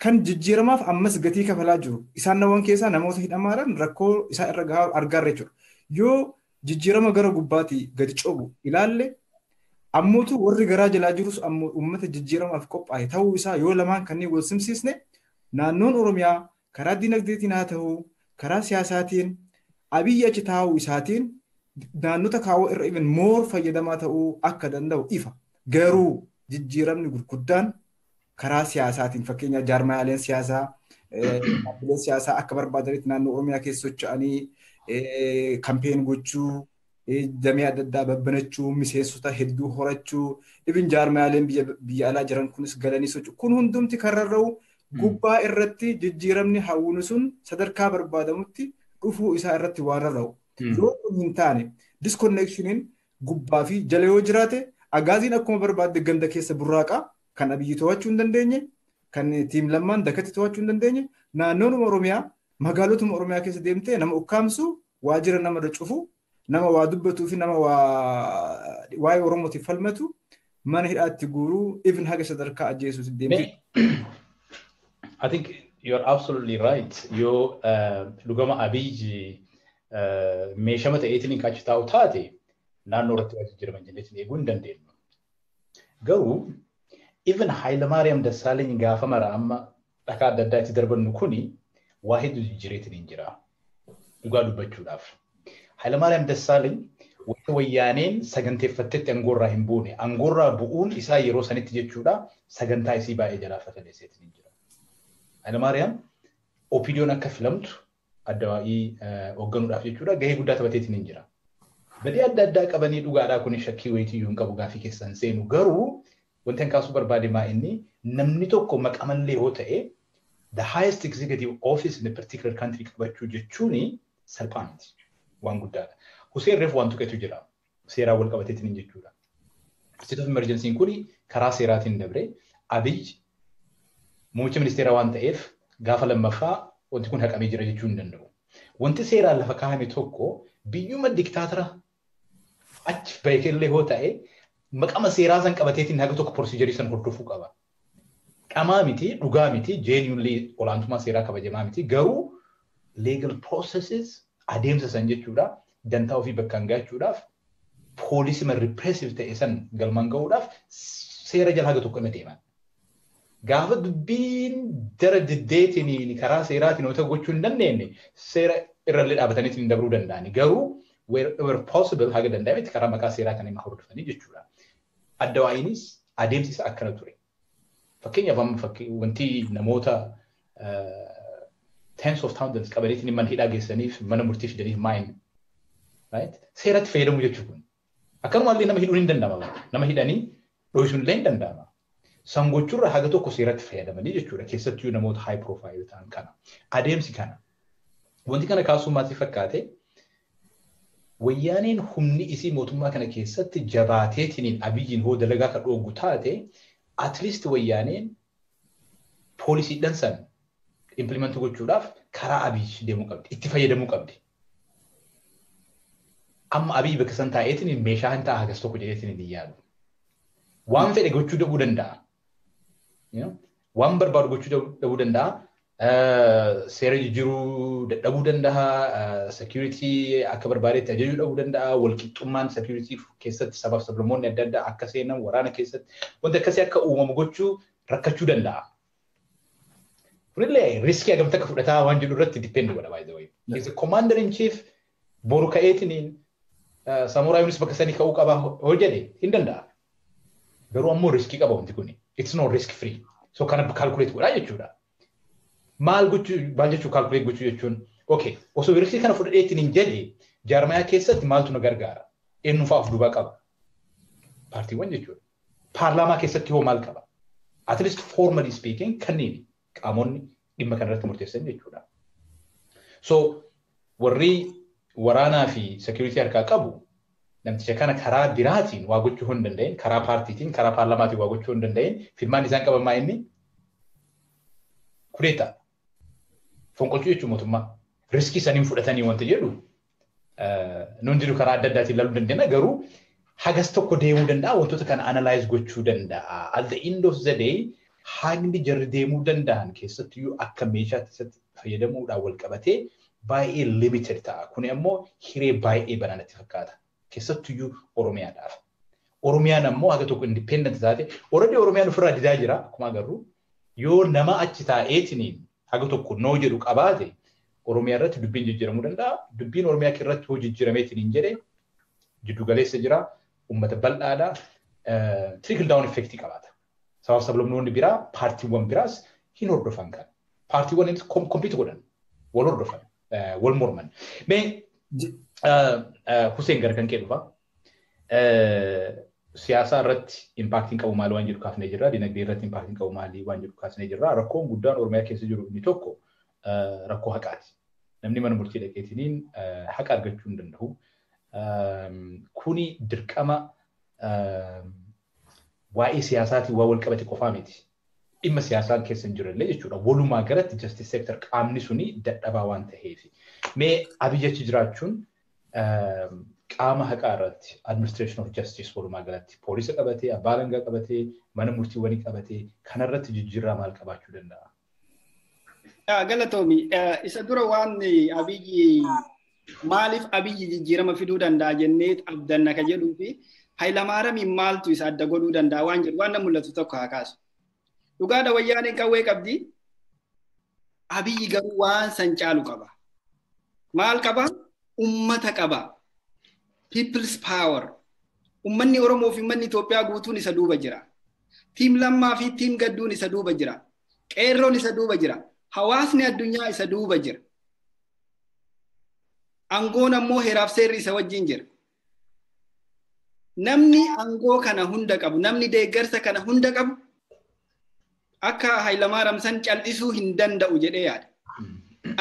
kan jijjiiramaaf ammas gatii kafalaa jiru isaan nawwan keessaa namoota hidhamaaran rakkoo isaa irra argaarra jechuudha. Yoo jijjiirama gara gubbaatii gadi cobu ilaalle ammootu warri garaa jalaa jirus ammoo uummata jijjiiramaaf qophaa'e ta'uu isaa yoo lamaan kanneen wal simsiisne naannoon Oromiyaa karaa diinagdeetiin haa ta'u karaa siyaasaatiin Abiyyi achi taa'uu isaatiin naannota kaawwa irra even moor fayyadamaa ta'uu akka danda'u ifa. Garuu jijjiiramni gurguddaan karaa siyaasaatiin fakkeenyaaf jaarmaaleen siyaasaa dhaabbileen siyaasaa akka barbaadanitti naannoo Oromiyaa keessa socho'anii kampeen gochuu damee adda addaa babbanachuu miseensota hedduu horachuu dhibin jaarmaaleen biyya alaa jiran kunis galanii socho'u kun hundumti karrarra'u gubbaa irratti jijjiiramni hawwinu sun sadarkaa barbaadamutti dhufuu isaa irratti waan rarra'u. Yoo hin taane disconnectioniin gubbaa fi jala yoo jiraate agaaziin akkuma barbaadde ganda keessa burraaqaa kan Abiyyi to'achuu hin dandeenye, kan tiim lammaan dakatti to'achuu hin dandeenye, naannoonuma Oromiyaa magaalotuma Oromiyaa keessa deemtee nama ukkaamsu, waajjira nama dhacufu, nama waa dubbatuu fi nama waa'ee Oromootiif falmatu mana hidhaatti guuruu even haga sadarkaa ajjeesuus deemtee. I think you're absolutely right. Yoo dhugama Abiyyi meeshama ta'eetiin kaachi taa'u taate naannoo irratti waan jijjiiraman jenneetiin eeguu hin dandeenyu. Garuu even Hailemariam Dassaleny gaafa mara amma dhakaa adda addaa itti darbannu kuni waa hedduu jijjiireetiin hin jira dhugaa dubbachuudhaaf. Hailemariam Dassaleny wanta wayyaaneen saganteeffattetti angoorraa hin buune angoorraa bu'uun isaa yeroo sanitti jechuudha sagantaa isii baay'ee jalaafataleesseetiin hin jira. Hailemariam Opidiyoon akka filamtu adda waa'ii hoogganuudhaaf jechuudha gahee guddaa taphateetiin hin jira. Badi ada dak abani duga ada kuni shakki waiti yunka buga fike sanse nu garu. Wanten kasu barbadi ma inni namni tokko maqaman le hota e the highest executive office in a particular country kabachu jechuni salpant wan gudda. Hussein Ref wan tuketu jira. Sera wal qabatetin jechura. State of emergency in kuni kara seratin dabre abij muuch ministera wan taif gafa lamma fa wanti kun haqami jira jechun dandu. Wanti sera la fakahami tokko biyuma dictatora ach baykelle hota e maqama seerazan qabateetin hagatok proceduresan hordofu qaba qamamiti dugamiti genuinely olantuma seera kabajamamiti garu legal processes ademsa sanjechuda danta ofi bekangaachudaf police men repressive te esan galmangaudaf seera jal hagatok qamateema gavad bin darad deteni ni kara seerati no tagochu ndanne seera irralid abatanitin dabru dandani garu wherever possible hagadan damit karamaka seerata ni mahurdufani jechuda adawainis ademsis akanature fakenya vam fakki wanti namota tens of thousands kabarit ni man hida gesanif man murtif deni mine right serat feedamu jechukun akam walli nam hidun indandama nam hidani doishun len dandama sangochura hagato ko serat feedamani jechura kesatu namota high profile tan kana ademsi kana wanti kana kasu mati fakate ويانين همني إسي موتوما كنا كيسات جباتيتين أبيجين هو دلقا كرو قطعتي at least ويانين policy دانسان implement قول جراف كرا أبيج دمو قبل اتفاقية دمو قبل أما أبيج بكسان تايتين ميشاهن تاها كستوكو جديتين ديالو وان فيد قول جودة ودن دا وان بربار قول جودة ودن دا سيرج جرو داودن ده security أكبر باريت أجيو داودن ده والكتمان security كيسة سبب سبلمون ندر ده أكاسينا ورانا كيسة وده كاسي أكا أوماموجو ركشو دن ده فريلي ريسكي أكمل تكفر ده وان جلو رت depend ولا by the way he's a commander in chief بوركا إتنين ساموراي ونس بكساني كأوك أبا هوجدي هندن ده برو أمور ريسكي كأبا هنتكوني it's not risk free so كنا بكالكوليت ولا يجوا ده Mal guchu banje chu calculate guchu yechun. Okay. Also we can afford 18 in Jelly. Jarmaya kesat mal tu nagargara. Enu faaf duba kaba. Party one yechun. Parlama kesat tiwo mal kaba. At least formally speaking, kanini amon imma kanrat murtesen yechuna. So warri warana fi security arka kabu. Namti chakana kara diratin wa guchu hundandain kara party tin kara parlama ti wa guchu hundandain firman isan kaba maini. Kureta. Fonkolchu chumotuma risky sanim fudatani want jedu non jiru kara addadati lalu dendena garu hagas tokko demu denda wonto kan analyze gochu denda at the end of the day hagni jer demu dendan kesatu akamecha tset fayedemu da walqabate by a limited ta kun emmo hire by a bananati fakata kesatu oromia da oromia nammo hagato independent zate already oromia fura didajira kuma garu yo nama achita etinin Hagoto could no jeruk abate, Oromia rat to bin Jermudanda, the bin or make rat to Jeramatin in Jere, Judugale Sejra, Umbatabal Ada, trickle down effective abata. So Sablon Bira, Party One Biras, Hinor Profanka. Party One is complete wooden. Wallor Profan, Wallmorman. May Hussein Garkan Kedova, Siasa rat impacting Kaumalo and Yukas Nigeria, the rat impacting Kaumali, one Yukas Nigeria, Rako, Gudan or Merkis Nitoko, Rako Hakat. Namniman Murtila Ketinin, Hakar Gatundan, who Kuni Dirkama, why Siasati, why will Kabatiko famit? In Messiasa case in Jura legislature, Voluma Garet, justice sector, Amnisuni, that Abawante Haiti. May Abijachidratun, Ama hakarat administration of justice for magalati police kabate abalanga kabate manamurti wani kabate kanarrat jijjira mal kabachu denna galatomi isa dura wani abiji malif abiji jijjira mafidu danda jennet abdanna kajedu fi hailamara min maltu isa dagodu danda wanje wana mulatu tokko hakasu dugada wayane kawe kabdi abiji garu wan sancalu kaba mal kaba ummata kaba people's power. Ummanni Oromo fi manni Ethiopia guutu ni saduba jira. Team lamma fi team gaddu ni saduba jira. Qeerro ni saduba jira. Hawaasni addunyaa isa duuba jira. Angoon ammoo heraaf seerri isa wajjin jira. namni angoo kana hunda qabu namni deeggarsa kana hunda qabu akka haylama ramsan callisu hin danda'u jedhe yaade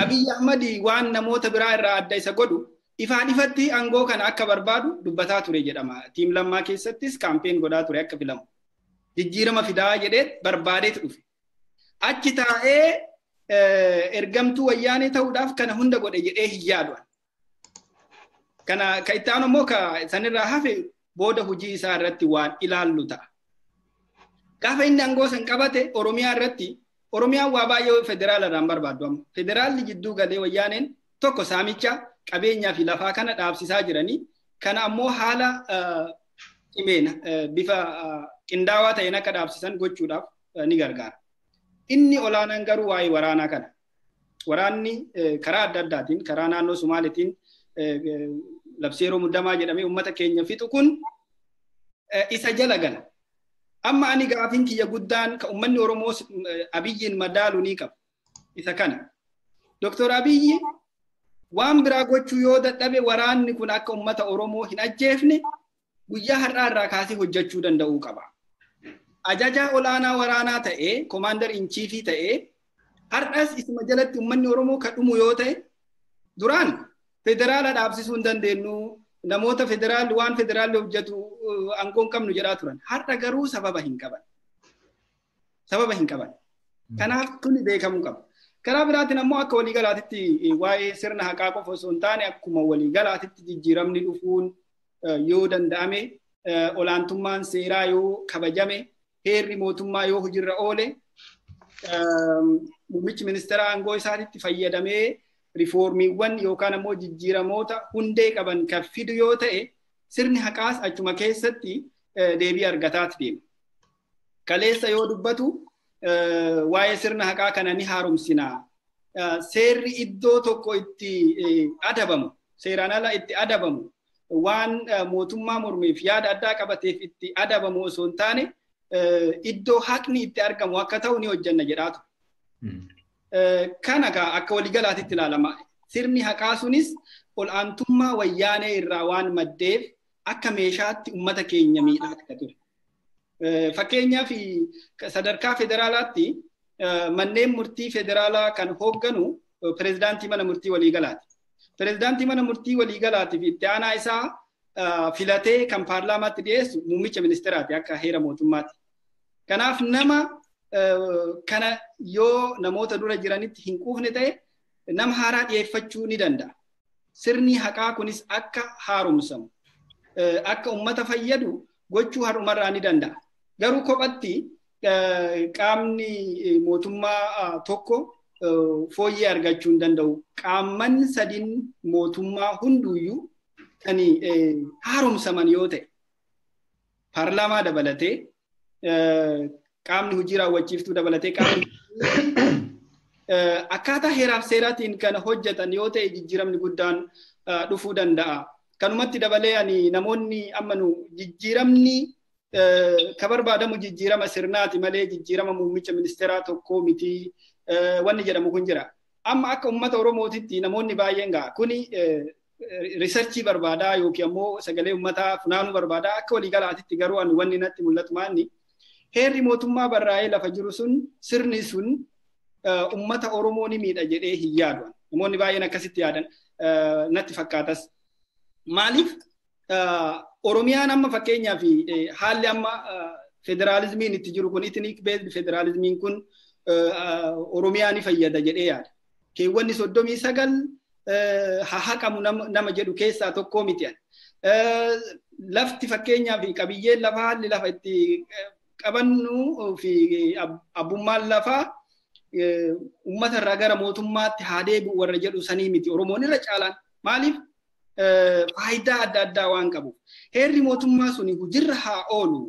Abiy Ahmed waan namoota biraa irraa adda isa godhu ifaan ifatti angoo kana akka barbaadu dubbataa ture jedhama tiim lammaa keessattis campaign godhaa ture akka filamu jijjiirama fidaa jedhe barbaadeet dhufe achi taa'ee ergamtu wayyaane ta'uudhaaf kana hunda godhe jedhe hiyyaadhu kana kaitaano moka sanirra hafe boda hujii isaa irratti waan ilaallu ta'a gaafa inni angoo san qabate oromiyaa irratti Oromiyaan waa baay'ee federaal irraan barbaadamu. Federaalli jidduu galee wayyaaneen tokko saamicha qabeenyaa fi lafaa kana dhaabsisaa jiranii kana ammoo haala himeen bifa qindaawaa ta'een akka dhaabsisan gochuudhaaf ni gargaara. Inni olaanaan garuu waa'ee waraanaa kana. Waraanni karaa adda addaatiin karaa naannoo Somaaliitiin labseeroo muddamaa jedhamee uummata keenya fixu kun isa jala gala. Amma ani gaafin kiyya guddaan ka ummanni Oromoo Abiyyin madaalu ni qaba isa kana Dr. Abiy waan biraa gochuu yoo dadhabe waraanni kun akka ummata Oromoo hin ajjeefne guyyaa har'aa irraa kaasee hojjechuu danda'uu qaba Ajajaa olaanaa waraanaa ta'ee commander in chief ta'ee har'as isuma jalatti ummanni Oromoo ka dhumu yoo ta'e duraan federaala dhaabsisuu hin dandeenyu namoota federaal waan federaal hojjetu ankoon qabnu jedhaa turan har'a garuu sababa hin qaban kanaaf tuni beekamu qabu karaa biraatiin ammoo akka walii galaatitti waa'ee sirna haqaa qofa osoo hin taane akkuma walii galaatitti jijjiiramni dhufuun yoo danda'ame olaantummaan seeraa yoo kabajame heerri mootummaa yoo hojirra oole muummichi ministeera aangoo isaatitti fayyadamee reformiiwwan yookaan ammoo jijjiiramoota hundee qaban kan fidu yoo ta'e sirni haqaas achuma keessatti deebii argataat deema. Kaleessa yoo dubbatu waa'ee sirna haqaa kana ni haaromsinaa. Seerri iddoo tokko itti adabamu, seeraan ala itti adabamu, waan mootummaa mormeef yaada addaa qabateef itti adabamu osoo hin taane iddoo haqni itti argamu akka ta'u ni hojjenna jedhaatu. Kana akka walii galaatitti ilaalama. Sirni haqaa sunis ol aantummaa wayyaanee irraa waan maddeef akka meeshaatti uummata keenya miidhaa akka ture. Fakkeenyaaf sadarkaa federaalaatti manneen murtii federaalaa kan hoogganu pirezidaantii mana murtii walii galaati. Pirezidaantii mana murtii walii galaatiif itti aanaa isaa filatee kan paarlaamaatti dhiyeessu muummicha ministeeraati akka heera mootummaatti. Kanaaf nama kana yoo namoota dura jiranitti hin quufne ta'e nama haaraa dhiyeeffachuu ni danda'a. Sirni haqaa kunis akka haaromsamu akka ummata fayyadu gochuu harumarraa ni danda'a. Garuu kophatti qaamni mootummaa tokko fooyyee argachuu hin danda'u. Qaamman sadiin mootummaa hunduyyuu kan haaromsaman yoo ta'e paarlaamaa dabalatee qaamni hojii raawwachiiftuu dabalatee qaamni akkaataa heeraaf seeraatiin kan hojjetan yoo ta'e jijjiiramni guddaan dhufuu danda'a. Kanumatti dabalee ani namoonni ammanu jijjiiramni ka barbaadamu jijjiirama sirnaati malee jijjiirama muummicha ministeeraa tokkoo miti wanni jedhamu kun jira. Amma akka uummata Oromootitti namoonni baay'een ga'a kuni riisarchii barbaadaa yookiin ammoo sagalee uummataa funaanuu barbaadaa akka waliigalaatitti garuu ani wanni natti mul'atu maanni heerri mootummaa barraa'ee lafa jiru sun sirni sun ummata Oromoo ni miidha jedhee hin yaadu. Namoonni baay'een akkasitti yaadan natti fakkaatas. Maaliif Oromiyaan amma fakkeenyaa fi haalli amma federaalizimiin itti jiru kun ethnic based federalizimiin kun Oromiyaa ni fayyada jedhee yaada. Keewwanni 39 haqamu nama jedhu keessaa tokko miti. Lafti fakkeenyaa fi qabiyyeen lafa haalli lafa itti qabannu fi abbummaan lafaa ummata irraa gara mootummaatti haa deebi'u warra jedhu sanii miti Oromoon irra caalaan maaliif faayidaa adda addaa waan qabuuf heerri mootummaa suni hujirra haa oolu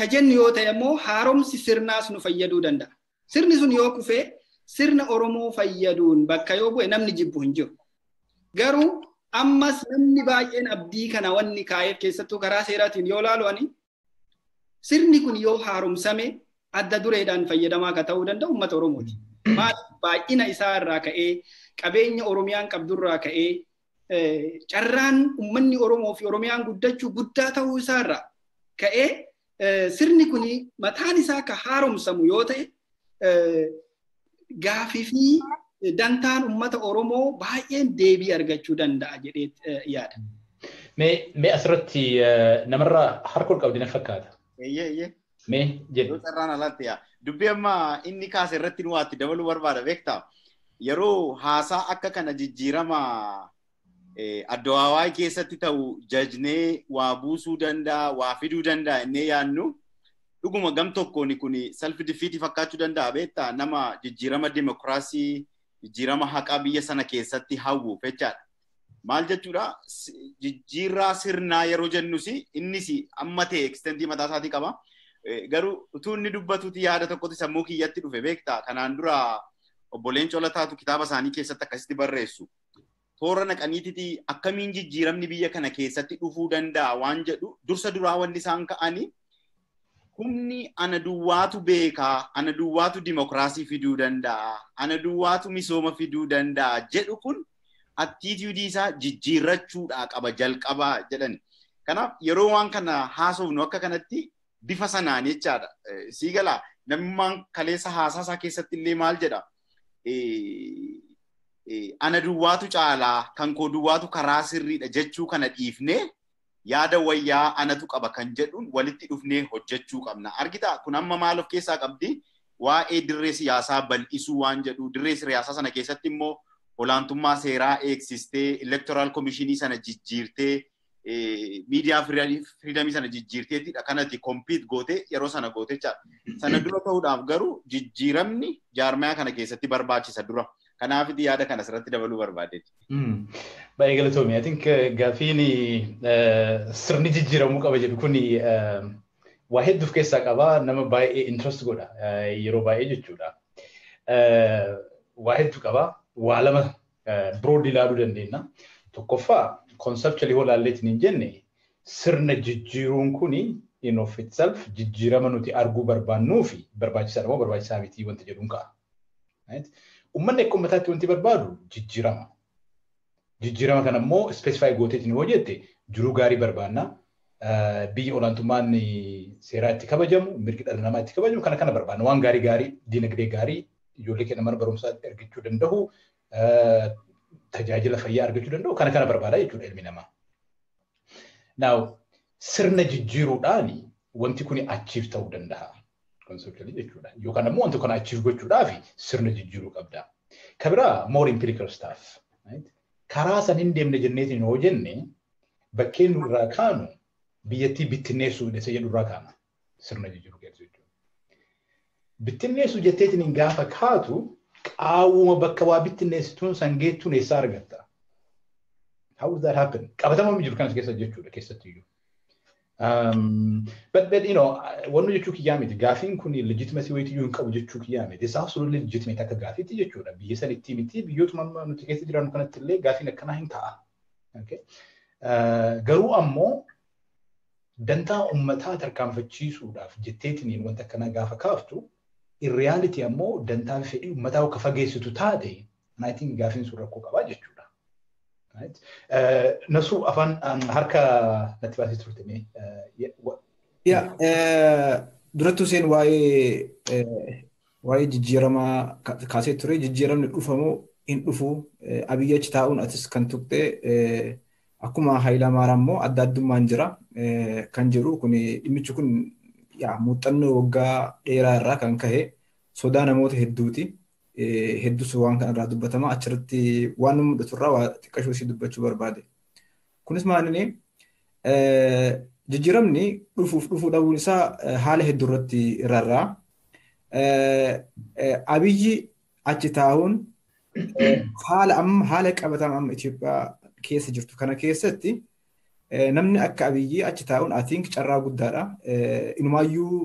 ka jennu yoo ta'e immoo haaromsi sirnaas nu fayyaduu danda'a. Sirni sun yoo kufee sirna Oromoo fayyaduun bakka yoo bu'e namni jibbu hin jiru. Garuu ammas namni baay'een abdii kana wanni kaa'eef keessattuu karaa seeraatiin yoo laalu'ani sirni kun yoo haaromsame adda dureedhaan fayyadamaa akka ta'uu danda'u uummata Oromooti. Maal baay'ina isaa irraa ka'ee qabeenya Oromiyaan qabdurraa ka'ee Charan ummanni Oromoo fi Oromiyaan guddachuu guddaa ta'uu isaarra ka'e sirni kuni mataan isaa ka haaromsamu yoo ta'e gaafii fi dantaan ummata Oromoo baay'een deebii argachuu danda'a jedhee yaada. Me asratti namarra harkul qabdina fakkaata. Me jedhu sarraan alatti yaa dubbii amma inni kaas irratti nu waatti dabaluu barbaada beektaa. Yeroo haasaa akka kana jijjiirama addaawaa keessatti ta'u jajnee waa buusuu danda'a waa fiduu danda'a inni yaannu dhuguma gam tokkoon kuni self defeat fakkaachuu danda'a beektaa nama jijjiirama demokraasii jijjiirama haqaa biyya sana keessatti hawwu fechaadha. Maal jechuudha jijjiirraa sirnaa yeroo jennusi innis amma ta'e extendii mataa isaatii qaba. Garuu utuu inni dubbatuuti yaada tokkotti sammuu kiyyatti dhufe beektaa kanaan dura obboleen Cholataatu kitaaba isaanii keessatti akkasitti barreessu. Toora naqaniitiiti akkamiin jijjiiramni biyya kana keessatti dhufuu danda'a waan jedhu dursa duraa wanni isaan ka'anii humni ana duwwaatu beekaa, ana duwwaatu dimookiraasii fiduu danda'a, ana duwwaatu misooma fiduu danda'a jedhu kun attitude isaa jijjiirrachuudha qaba jalqabaa jedhan. Kanaaf yeroo waan kana haasofnu akka kanatti bifa sanaan jechaadha. Siigala namummaan kaleessa haasaasaa keessatti illee maal jedha? Ana duwwaatu caalaa kan koo duwwaatu karaa sirriidha jechuu kana dhiifnee yaada wayyaa anatu qaba kan jedhuun walitti dhufnee hojjechuu qabna. Argitaa kun amma maal of keessaa qabdi? Waa'ee dirree siyaasaa bal'isuu waan jedhu dirree siyaasaa sana keessatti immoo olaantummaa seeraa eegsistee elektoraal komishinii sana jijjiirtee miidiyaa firiidamii sana jijjiirteetidha kanatti kompiit gootee yeroo sana gootecha sana dura ta'uudhaaf garuu jijjiiramni jaarmayaa kana keessatti barbaachisa dura kanaaf yaada kana sirratti dabaluu barbaadeeti. Baay'ee galatoomii. I think gaafiin sirni jijjiiramuu qaba jedhu kun waa hedduuf keessaa qaba nama baay'ee interest godha yeroo baay'ee jechuudha. Waa hedduu qaba waa lama broadly ilaaluu dandeenya. Tokkoffaa conceptually holaalleetiin hin jenne sirna jijjiiruun kuni in of itself jijjiirama nuti arguu barbaannuu fi barbaachisaadha moo barbaachisaa mitii wanti jedhuun ka'a. Uummanni akkuma mataatti wanti barbaadu jijjiirama. Jijjiirama kana immoo specify gooteetiin hoo jette jiruu gaarii barbaannaa biyyi olaantummaan seeraa itti kabajamu mirgi dhala namaa itti kabajamu kana kana barbaanna waan gaarii gaarii diinagdee gaarii ijoollee kenna mana barumsaatti argachuu danda'u tajaajila fayyaa argachuu danda'u kana kana barbaada jechuudha ilmi namaa. Now sirna jijjiiruudhaan wanti kuni achiif ta'uu danda'a konseptualii jechuudha yookaan immoo wanti kana achiif gochuudhaaf sirna jijjiiruu qabda. Ka biraa more empirical stuff karaa san hin deemne jenneetiin yoo jenne bakkeen nurraa kaanu biyyattii bittinneessuu dese jedhu irraa kaana sirna jijjiiruu keessu jechuudha. Bittinneessuu jetteetiin hin gaafa kaatu qaawuma bakka waa bittinneessituun sangeettuun eessaa argatta? How would that happen? Qabatamam jiru kanas keessa jechuudha keessatti iyyuu. But you know, wannu jechuu kiyyaa miti gaafiin kun legitimacy wayit iyyuu hin qabu jechuu kiyyaa miti. Isaa sulullee legitimate akka gaafiitti jechuudha. Biyya sanitti miti biyyootuma nuti keessa jiraannu kanatti illee gaafiin akkanaa hin ta'a. Garuu ammoo dantaa uummataa tarkaanfachiisuudhaaf jetteetiniin wanta akkanaa gaafa kaaftu in reality ammoo dantaan fedhii uummataa akka fageessitu taate naatiin gaafiin sun rakkoo qabaa jechuudha. Nasu afaan harka natti baasee turtame. Duratti Hussein waa'ee jijjiiramaa kaasee ture jijjiiramni dhufamoo hin dhufu Abiyyi achi taa'uun atis kan tuqxee akkuma Hayilamaariyaam immoo adda addummaan jira kan jiru kun dhimmichi kun muuxannoo waggaa dheeraa irraa kan kahe sodaa namoota hedduuti. Hedduus waan kanarraa dubbatama achirratti waan mul'atu irraa waa xiqqashuu si dubbachuu barbaade. Kunis maalini jijjiiramni dhufuu dhabuun isaa haala hedduu irratti irrarraa. Abiyyi achi taa'uun haala qabatama amma Itoophiyaa keessa jirtu kana keessatti namni akka Abiyyi achi taa'uun atiin carraa guddaadha. Inumaayyuu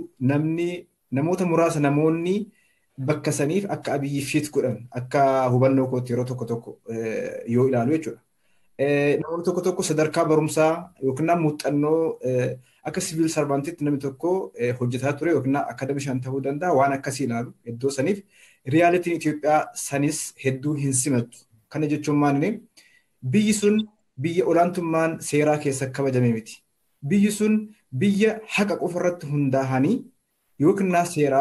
namoota muraasa namoonni bakka saniif akka Abiyyi fit godhan akka hubannoo kootti yeroo tokko tokko yoo ilaalu jechuudha. Namoonni tokko tokko sadarkaa barumsaa yookiin muuxannoo akka siviil sarvaantiitti namni tokko hojjetaa ture yookiin akademishaan ta'uu danda'a waan akkasii ilaalu iddoo saniif riyaalitiin Itoophiyaa sanis hedduu hin simattu. Kana jechuun maalini biyyi sun biyya olaantummaan seeraa keessa kabajame miti biyyi sun biyya haqa qofa irratti hundaa'anii yookiin seera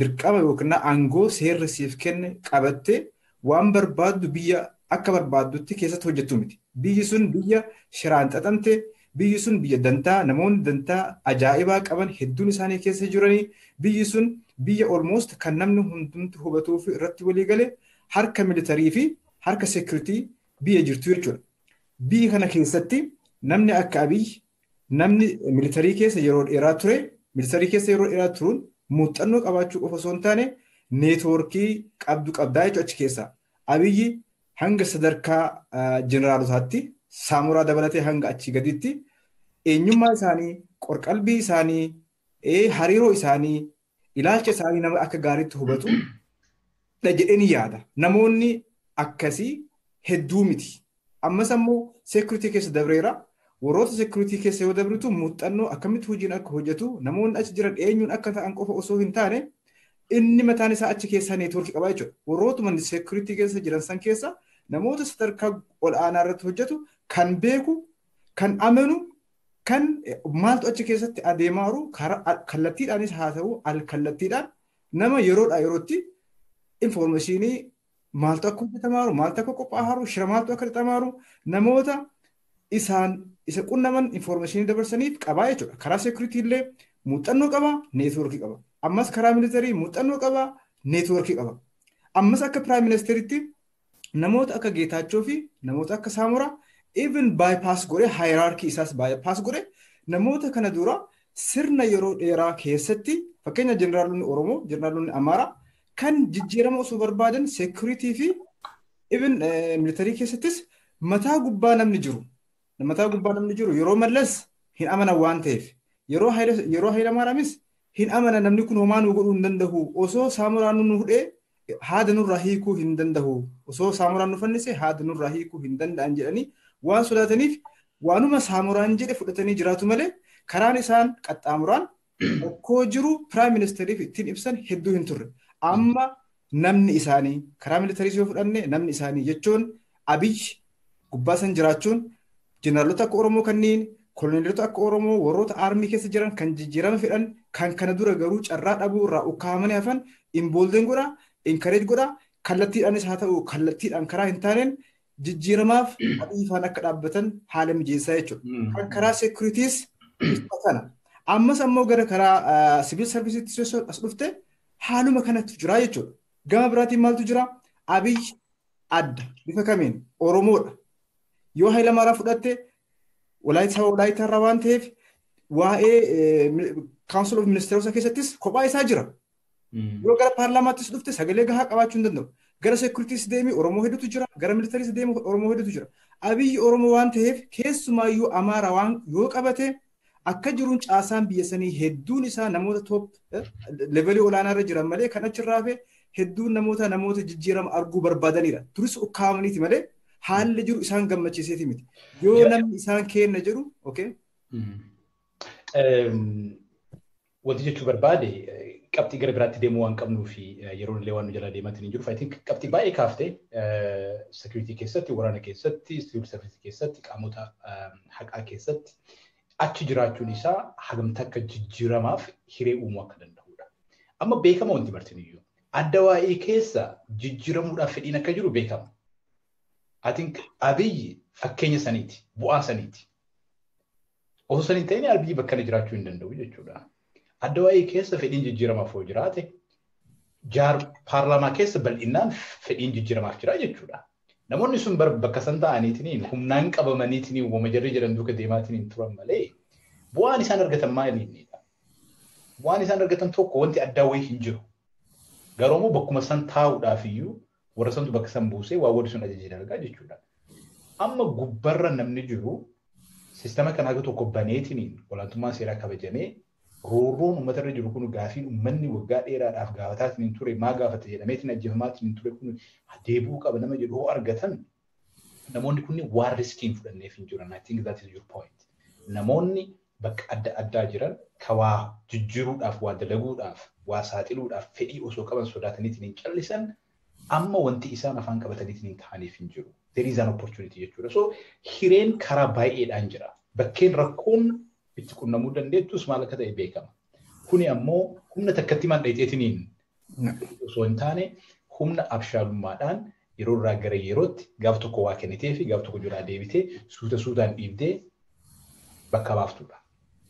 dirqama yookiin aangoo seerri siif kenne qabatte waan barbaaddu biyya akka barbaaddutti keessatti hojjettu miti biyyi sun biyya shiraan xaxamte biyyi sun biyya dantaa namoonni dantaa ajaa'ibaa qaban hedduun isaanii keessa jiranii biyyi sun biyya almost kan namni hundumtu hubatuuf irratti walii gale harka militarii fi harka security biyya jirtu jechuudha biyya kana keessatti namni akka abii namni militarii keessa yeroo dheeraa ture militarii keessa yeroo dheeraa turuun muuxannoo qabaachuu qofa osoo hin taane neetwoorkii qabdu qabdaa jechuudha achi keessa abiyyi hanga sadarkaa jeneraalotaatti saamuraa dabalatee hanga achi gaditti eenyummaa isaanii qorqalbii isaanii hariiroo isaanii ilaalcha isaanii nama akka gaariitti hubatu jedhanii yaada namoonni akkasii hedduu miti ammas ammoo seekuritii keessa dabreera. Warroota security keessa yoo dabritu muuxannoo akkamitti hojiin akka hojjetu namoonni achi jiran eenyuun akka ta'an qofa osoo hin taane inni mataan isaa achi keessa neetwoorkii qaba jechuudha. Warrootuma security keessa jiran san keessa namoota sadarkaa ol'aanaa irratti hojjetu kan beeku kan amanu kan maaltu achi keessatti adeemaaru kallattiidhaanis haa ta'u alkallattiidhaan nama yeroodhaa yerootti informaashinii maaltu akka hojjetamaaru maaltu akka qophaa'aaru shira maaltu akka xaxamaaru namoota isaan isa qunnaman information dabarsaniif qaba jechuudha karaa security illee muuxannoo qaba networkii qaba ammas karaa military muuxannoo qaba networkii qaba ammas akka prime ministeritti namoota akka Geetaachoo fi namoota akka Saamuraa even bypass godhe hierarchy isaas bypass godhe namoota kana dura sirna yeroo dheeraa keessatti fakkeenya jeneraalonni Oromoo jeneraalonni Amaaraa kan jijjiirama osoo barbaadan security fi even military keessattis mataa gubbaa namni jiru mataa gubbaa namni jiru yeroo mallas hin amana waan ta'eef yeroo hayla maramis hin amana namni kun homaan godhu hin danda'u osoo saamuraan nu hudhe haada nu rahiiku hin danda'u osoo saamuraan nu fannise haada nu rahiiku hin danda'an jedhani waan sodaataniif waanuma saamuraan jedhe fudhatanii jiraatu malee karaan isaan qaxxaamuraan okkoo jiru prime ministeriif ittiin ibsan hedduu hin turre amma namni isaanii karaa militarii yoo fudhanne namni isaanii jechuun Abiy gubbaa san jiraachuun Generalota akka Oromoo kanneen kolonelota akka Oromoo warroota armii keessa jiran kan jijjiirama fedhan kan kana dura garuu carraa dhabuu irraa ukkaamanii hafan imbolden godha encourage godha kallattiidhaanis haa ta'u kallattiidhaan karaa hin taaneen jijjiiramaaf adiifaan akka dhaabbatan haala mijeessaa jechuudha. Kan karaa securities kana ammas ammoo gara karaa civil services as dhufte haaluma kanatu jira jechuudha. Gama biraatiin maaltu jira? Abiy adda bifa kamiin Oromoodha. Yoo Hayilamaraa fudhatte Walaayittaa irraa waan ta'eef waa'ee Council of Ministers keessattis kophaa isaa jira. Yoo gara paarlaamaattis dhufte sagalee gahaa qabaachuu hin danda'u. Gara seekuriitiis deemee Oromoo hedduutu jira. Gara militariis deemee Oromoo hedduutu jira. Abiyyi Oromoo waan ta'eef keessumaayyuu Amaaraa waan yoo qabate akka jiruun caasaan biyya sanii hedduun isaa namoota top levelii olaanaa irra jiran malee kan achirraa hafe hedduun namoota jijjiirama arguu barbaadanidha. Turis ukkaamaniiti malee haalli jiru isaan gammachiiseeti miti yoo namni isaan kenna jiru okay wanti jechuu barbaade qabxii gara biraatti deemuu waan qabnuu fi yeroon illee waan nu jala deematiin hin jiruuf I think qabxii baay'ee kaaftee security keessatti waraana keessatti civil service keessatti qaamota haqaa keessatti achi jiraachuun isaa hagamta akka jijjiiramaaf hiree uumuu akka danda'udha amma beekama wanti martin iyyuu adda waa'ee keessa jijjiiramuudhaaf fedhiin akka jiru beekama. I think Abiy fakkeenya saniiti bu'aa saniiti osoo saniin ta'in Abiy bakka inni jiraachuu hin danda'u jechuudha. Adda waa'ee keessa fedhiin jijjiiramaaf yoo jiraate paarlaamaa keessa bal'inaan fedhiin jijjiiramaaf jira jechuudha. Namoonni sun bakka san ta'aniitiin humnaan qabamaniitiin uumama jarri jedhan duuka deemaatiin turan malee bu'aan isaan argatan maaliinidha? Bu'aan isaan argatan tokko wanti adda waa'ee hin jiru. Garoomoo bakkuma san taa'uudhaaf iyyuu warra santu bakka san buusee waa warri sun ajajee dargaa jechuudha. Amma gubbarra namni jiru siistama kan haga tokko baneetiniin olaantummaan seeraa kabajamee roorroon uummata irra jiru kun gaafiin uummanni waggaa dheeraadhaaf gaafataatiin ture maa gaafate jedhameetiin ajjefamaatiin ture kun deebuu qaba nama jedhu hoo argatan namoonni kunni waan riskiin fudhanneef hin jiran. I think that is your point. Namoonni bakka adda addaa jiran ka waa jijjiiruudhaaf waa dalaguudhaaf waa saaxiluudhaaf fedhii osoo qaban sodaataniitiin hin callisan amma wanti isaan afaan qabataniitiin ta'aniif hin jiru. there is an opportunity. So, Hiren Karabai Ed Angela, but Ken Rakun, it could not date to Smalakata e Beckham. Kunia Mo, Kumnata Katiman de Tetinin. So in Tane, Humna Abshal Madan, Iro Ragare Yerot, Gavtokoa Kenitefi, Gavtokura Devite, Suta Sudan Ibde, Bakavaftura.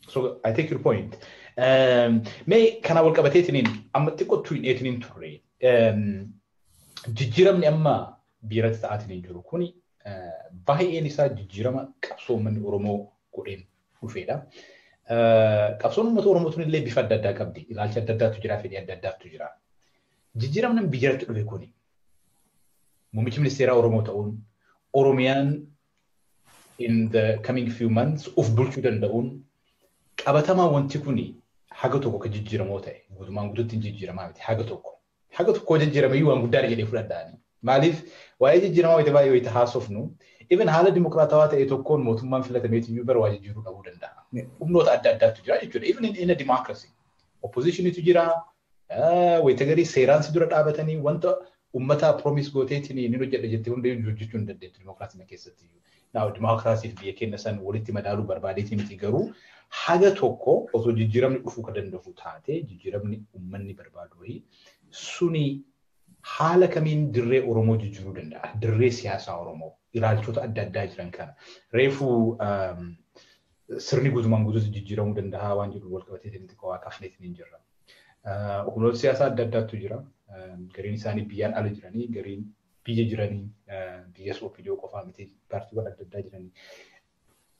So I take your point. May Kanawakabatetinin, Amatiko twin 18 to read. Jijiram Yama, Birat Atin Jurukuni, Bahi Elisa, Jirama, Capsoman Romo, Kurin, Ufeda, Capson Motormotun Lebifat Dakabdi, Lacha Data to Giraffe and Data to Jira. Jijiram Birat Urekuni, Mumitim Sera Oromotown, Oromian in the coming few months of Bulchudan Daun, Abatama Wantikuni, Hagotoko Jiramote, good Mangutin Jirama, Hagotoko. How to code Jeremiah and Gudari Fradani? Malif, why did you know it evaluate House of No? Even Hala Democrata, it took on Motuman flat and meeting you, but why did you wouldn't die? Not at that to judge, even in a democracy. Opposition to Jira, we take a Serans Durat Abatani, want Umata promise go taking in the democratic case to you. Now, democracy be a kindness and Ultimadaru Barbaditim Tigaru, Hagatoko, also the Jeremy Ufukadan of Utate, the Jeremy Umani Barbadui. Sunni Halakamin Dre Oromo Jurudenda, Dresias Oromo, Iralchota at that Ranka. Refu Serni Guzmangus Jiram and how and you work about it in the Coacafnet in Jura. Ulosias at that to Jura, Garin Sani Pian Algerani, Garin Pijirani, PSO Pidio of Amity, particular at the Dajrani.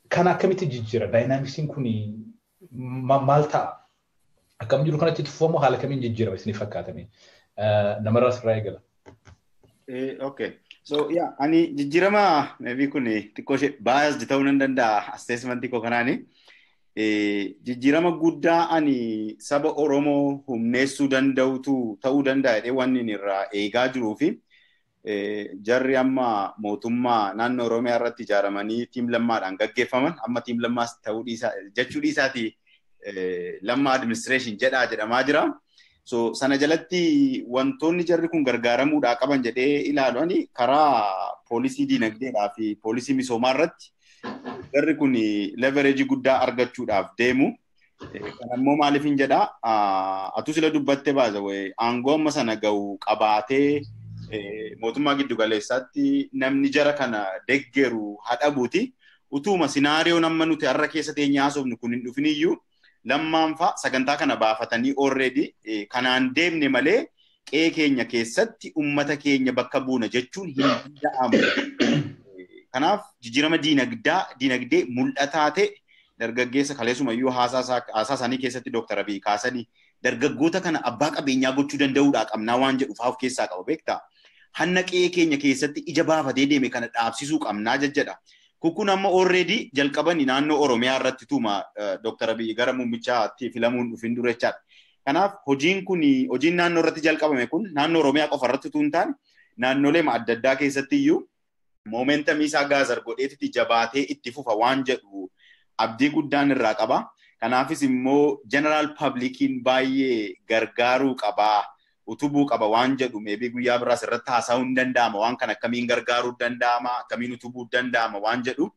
Kana committee Jira, Dynamics in Kuni, Malta. I come to connect it for Mohalakamiji Jira Sniff Academy. Namaras Regal. Okay. So, yeah, Ani Jirama, maybe Kuni, Tikoshe Bias, the town and the assessment Tikokanani. Jirama Guda Ani Sabo Oromo, whom Ne Sudan do to Taudanda, Ewan Nira, Egajufi, Jariama, Motuma, Nano Romea Rati Jaramani, Timlamar, and Gagefaman, Amatimlamas, Taudisa, Jachudisati. Lama administration jeda jeda majra so sana jalatti wantoni jarri kun gargaramu da qaban jede ilalani kara policy dinagde da fi policy misomarratti jarri kun leverage gudda argachu da demu kanammo malifin jeda atu sila dubatte bazawe angoma sana gawu qabate motuma giddu galessatti namni jara kana deggeru hadabuti utuma scenario nammanuti arra keessate nyaasofnu kun dufiniyu Lamanfa, Saganta Kanabafatani already, a Kanan Dame Nemale, a Kenya Kesati, Umata Kenya Bakabuna, Jetun, Kanaf, Jirama Dinagda, Dinagde, Mulatate, Dergagesa Kalesuma, you Hasasani Kesati, Doctor Abi Kasani, Dergaguta can abaka be Yagutudan Dodak, Amnawanja of half Kesak or Vecta. Hanak a Kenya Kesati, Ijabava, they make an absizuk, Amnaja Jeddah. Kukunama already Jalkaban in Anno or Romea Ratituma, Doctor Abi Garamumicha, Tifilamun Findurechat. Kanaf, Hojin Kuni, Ojinan Ratijalkabamekun, Nano Romea of Ratutuntan, Nanolem at the Dake Satiu, Momentum Isagazar got eighty Jabate, Itifufa one Jetu, Abdigudan Rakaba, Kanafis in more general public in Baye, Gargaru Kaba, Utubu Kabawanja, maybe Guyabras Rata Sound Dandama, one can a coming Gargaru Dandama, Kaminutubu Dandama, Wanjadu,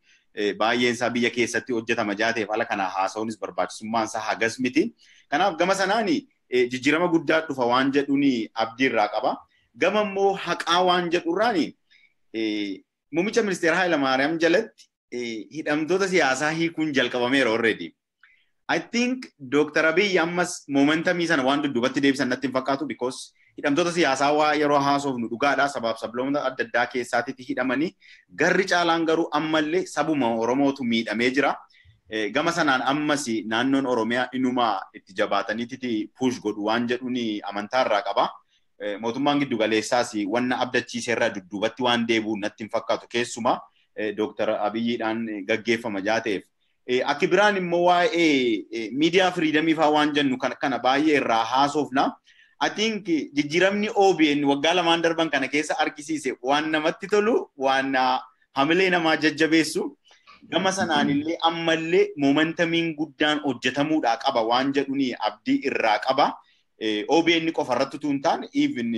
Baye Sabia Kesatu Jetamajate, Valakana Hasonis Barbat Sumansa Hagas meeting. Can have Gamasanani, Jirama Gudda to Fawanja Uni Abdir Rakaba, Gamamo Hakawanja Urani, Mumicha Minister Haila Mariam Jalet, Hidam Dotasi Asahi Kunjal Kavamer already. I think Dr. Abi Yammas momentum is and want to do what today is and nothing for because it am totally asawa yero house of Nugada Sabab Sablonda at the Dake Sati Hidamani, Garrich Alangaru Amale, Sabuma Oromo to meet a major, Gamasan and Ammasi, Nanon Oromea Inuma, Etijabat and Iti Push God Wanjuni Amantara Kaba, Motumangi Dugale Sasi, one Abdachi Serra to do what one day would nothing for Kesuma, Dr. Abi and Gage from Majate. Akibran Moa media freedom if I want Nukanabaye Rahasovna. I think the Jiramni Obi and Wagala Mandarban Kanakesa Arkisi, one Namatitolu, one Hamelena Majabesu, Gamasanani, Amale, Momentuming Gudan or Jetamud Akaba, Wanjuni Abdi Irakaba, Obi and Nikofaratuntan, even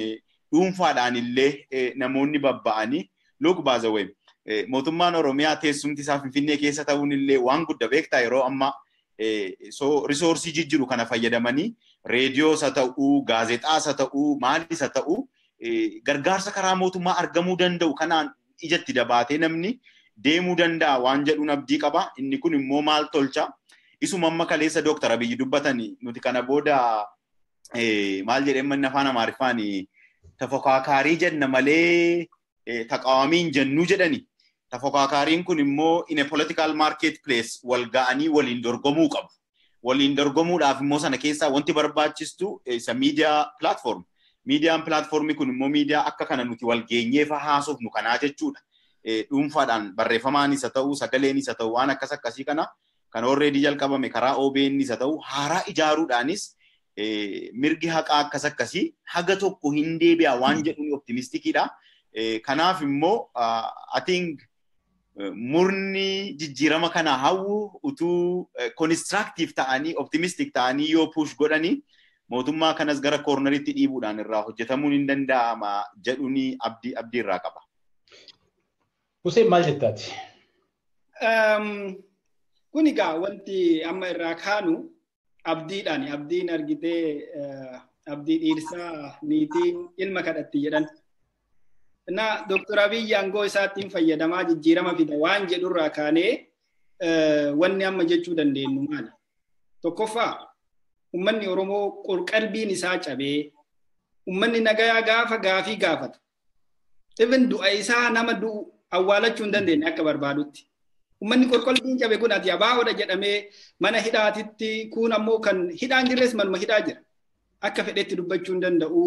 Umfadani Le Namoni Babani, look Bazaway. mootummaan Oromiyaa teessumtisaa Finfinnee keessa ta'uun illee waan guddaa beektaa yeroo amma so resource jijjiru kana fayyadamanii reediyoo sa ta'uu gaazexaa sa ta'uu maali sa ta'uu gargaarsa karaa mootummaa argamuu danda'u kanaan ijatti dabaatee namni deemuu danda'a waan jedhuun abdii qaba inni kun immoo maal tolcha isuma amma kaleessa Dr. Abiyyi dubbatanii nuti kana booda maal jedhemman afaan Amaariffaan tafakkaarii jenna malee taqaawamiin jennuu jedhani tafakkaarin kun immoo in a political marketplace wal ga'anii waliin dorgomuu qabu waliin dorgomuudhaaf immoo sana keessa wanti barbaachistu isa media platform mediaan platformi kun immoo media akka kana nuti wal geenyeef haasuuf nu kana jechuudha dhuunfaadhaan barreeffamaanis haa ta'u sagaleenis haa ta'u waan akkas akkasii kana kan already jalqabame karaa OBNs haa ta'u haaraa ijaaruudhaanis mirgi haqaa akkas akkasii haga tokko hin deebi'a waan jedhuun optimistikiidha kanaaf immoo I think murni jijjiirama kana hawwu utuu constructive ta'anii optimistic ta'anii yoo push godhanii mootummaa kanas gara koornariitti dhiibuudhaan irraa hojjetamuun hin danda'ama jedhuun abdii irraa qaba. Hussein maal jettaati? Kun egaa wanti amma irraa kaanu abdiidhaani abdiin argitee abdii dhiirsaa niitiin ilma kadhatti jedhan. Na Dr. Abiyyi aangoo isaatiin fayyadamaa jijjiirama fida waan jedhurraa kaanee wanni amma jechuu dandeenyu maali? Tokkoffaa ummanni Oromoo qalbiin isaa cabee ummanni nagayaa gaafa gaafii gaafatu. Even du'a isaa nama du'u awwaalachuu hin dandeenye akka barbaadutti. Ummanni qalbiin cabee kun ati abaahoodha jedhamee mana hidhaatitti kun ammoo kan hidhaan jirres manuma hidhaa jira. Akka fedhetti dubbachuu hin danda'u.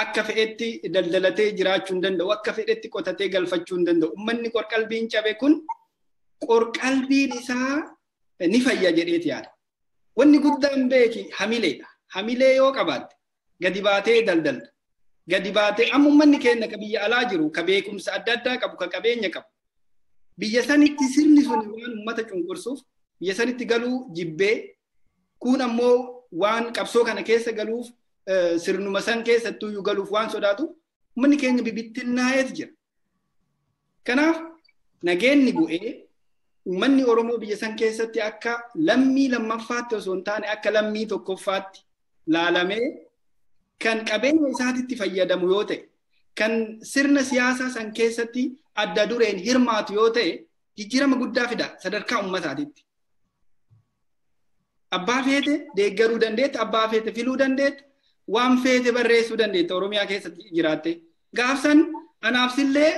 Akka fe'etti daldalatee jiraachuun danda'u akka fe'etti qotatee galfachuun danda'u ummanni qorqalbiin cabe kun qorqalbiin isaa ni fayya jedheeti yaada. Wanni guddaan beeki hamileedha. Hamilee yoo qabaatte gadi baatee daldalda. Gadi baatee amma ummanni keenya ka biyya alaa jiru ka beekumsa adda addaa qabu ka qabeenya qabu. Biyya sanitti sirni suni waan ummata cunqursuuf biyya sanitti galuu jibbee kun ammoo waan qabsoo kana keessa galuuf sirnuma san keessattuu yoo galuuf waan sodaatu ummanni keenya bibittinnaa'eet jira. Kanaaf nageenyi bu'ee ummanni Oromoo biyya san keessatti akka lammii lammaffaatti osoo hin taane akka lammii tokkoffaatti laalamee kan qabeenya isaatitti fayyadamu yoo ta'e kan sirna siyaasaa san keessatti adda dureen hirmaatu yoo ta'e jijjiirama guddaa fida sadarkaa ummataatitti. Abbaa feete deeggaruu dandeetta abbaa feete filuu dandeetta. Waan feete barreessuu dandeetta Oromiyaa keessatti jiraatte. Gaafsan anaafsillee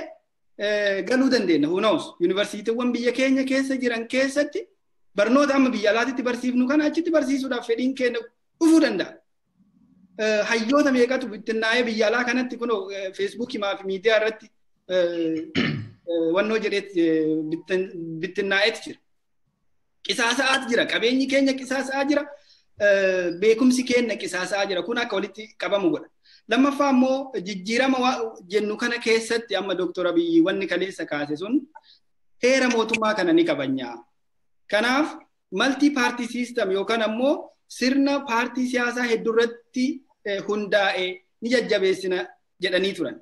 galuu dandeenya. Hunaus yuunivarsiitiiwwan biyya keenya keessa jiran keessatti barnoota amma biyya alaatitti barsiifnu kana achitti barsiisuudhaaf fedhiin keenya dhufuu danda'a. Hayyoota meeqatu bittinnaa'ee biyya alaa kanatti kun feesbuukiimaa fi miidiyaa irratti wannoo jedheetti bittinnaa'eeti jira. Qisaasa'aati jira qabeenyi keenya qisaasa'aa jira. Beekumsi keenya qisaasaa jira kun akka walitti qabamu godha. Lammaffaa immoo jijjiirama jennu kana keessatti amma Dr. Abiyyi wanni kaleessa kaase sun heera mootummaa kana ni qabanya. Kanaaf malti paartii siistam yookaan ammoo sirna paartii siyaasaa hedduurratti hundaa'e ni jajjabeessina jedhanii turan.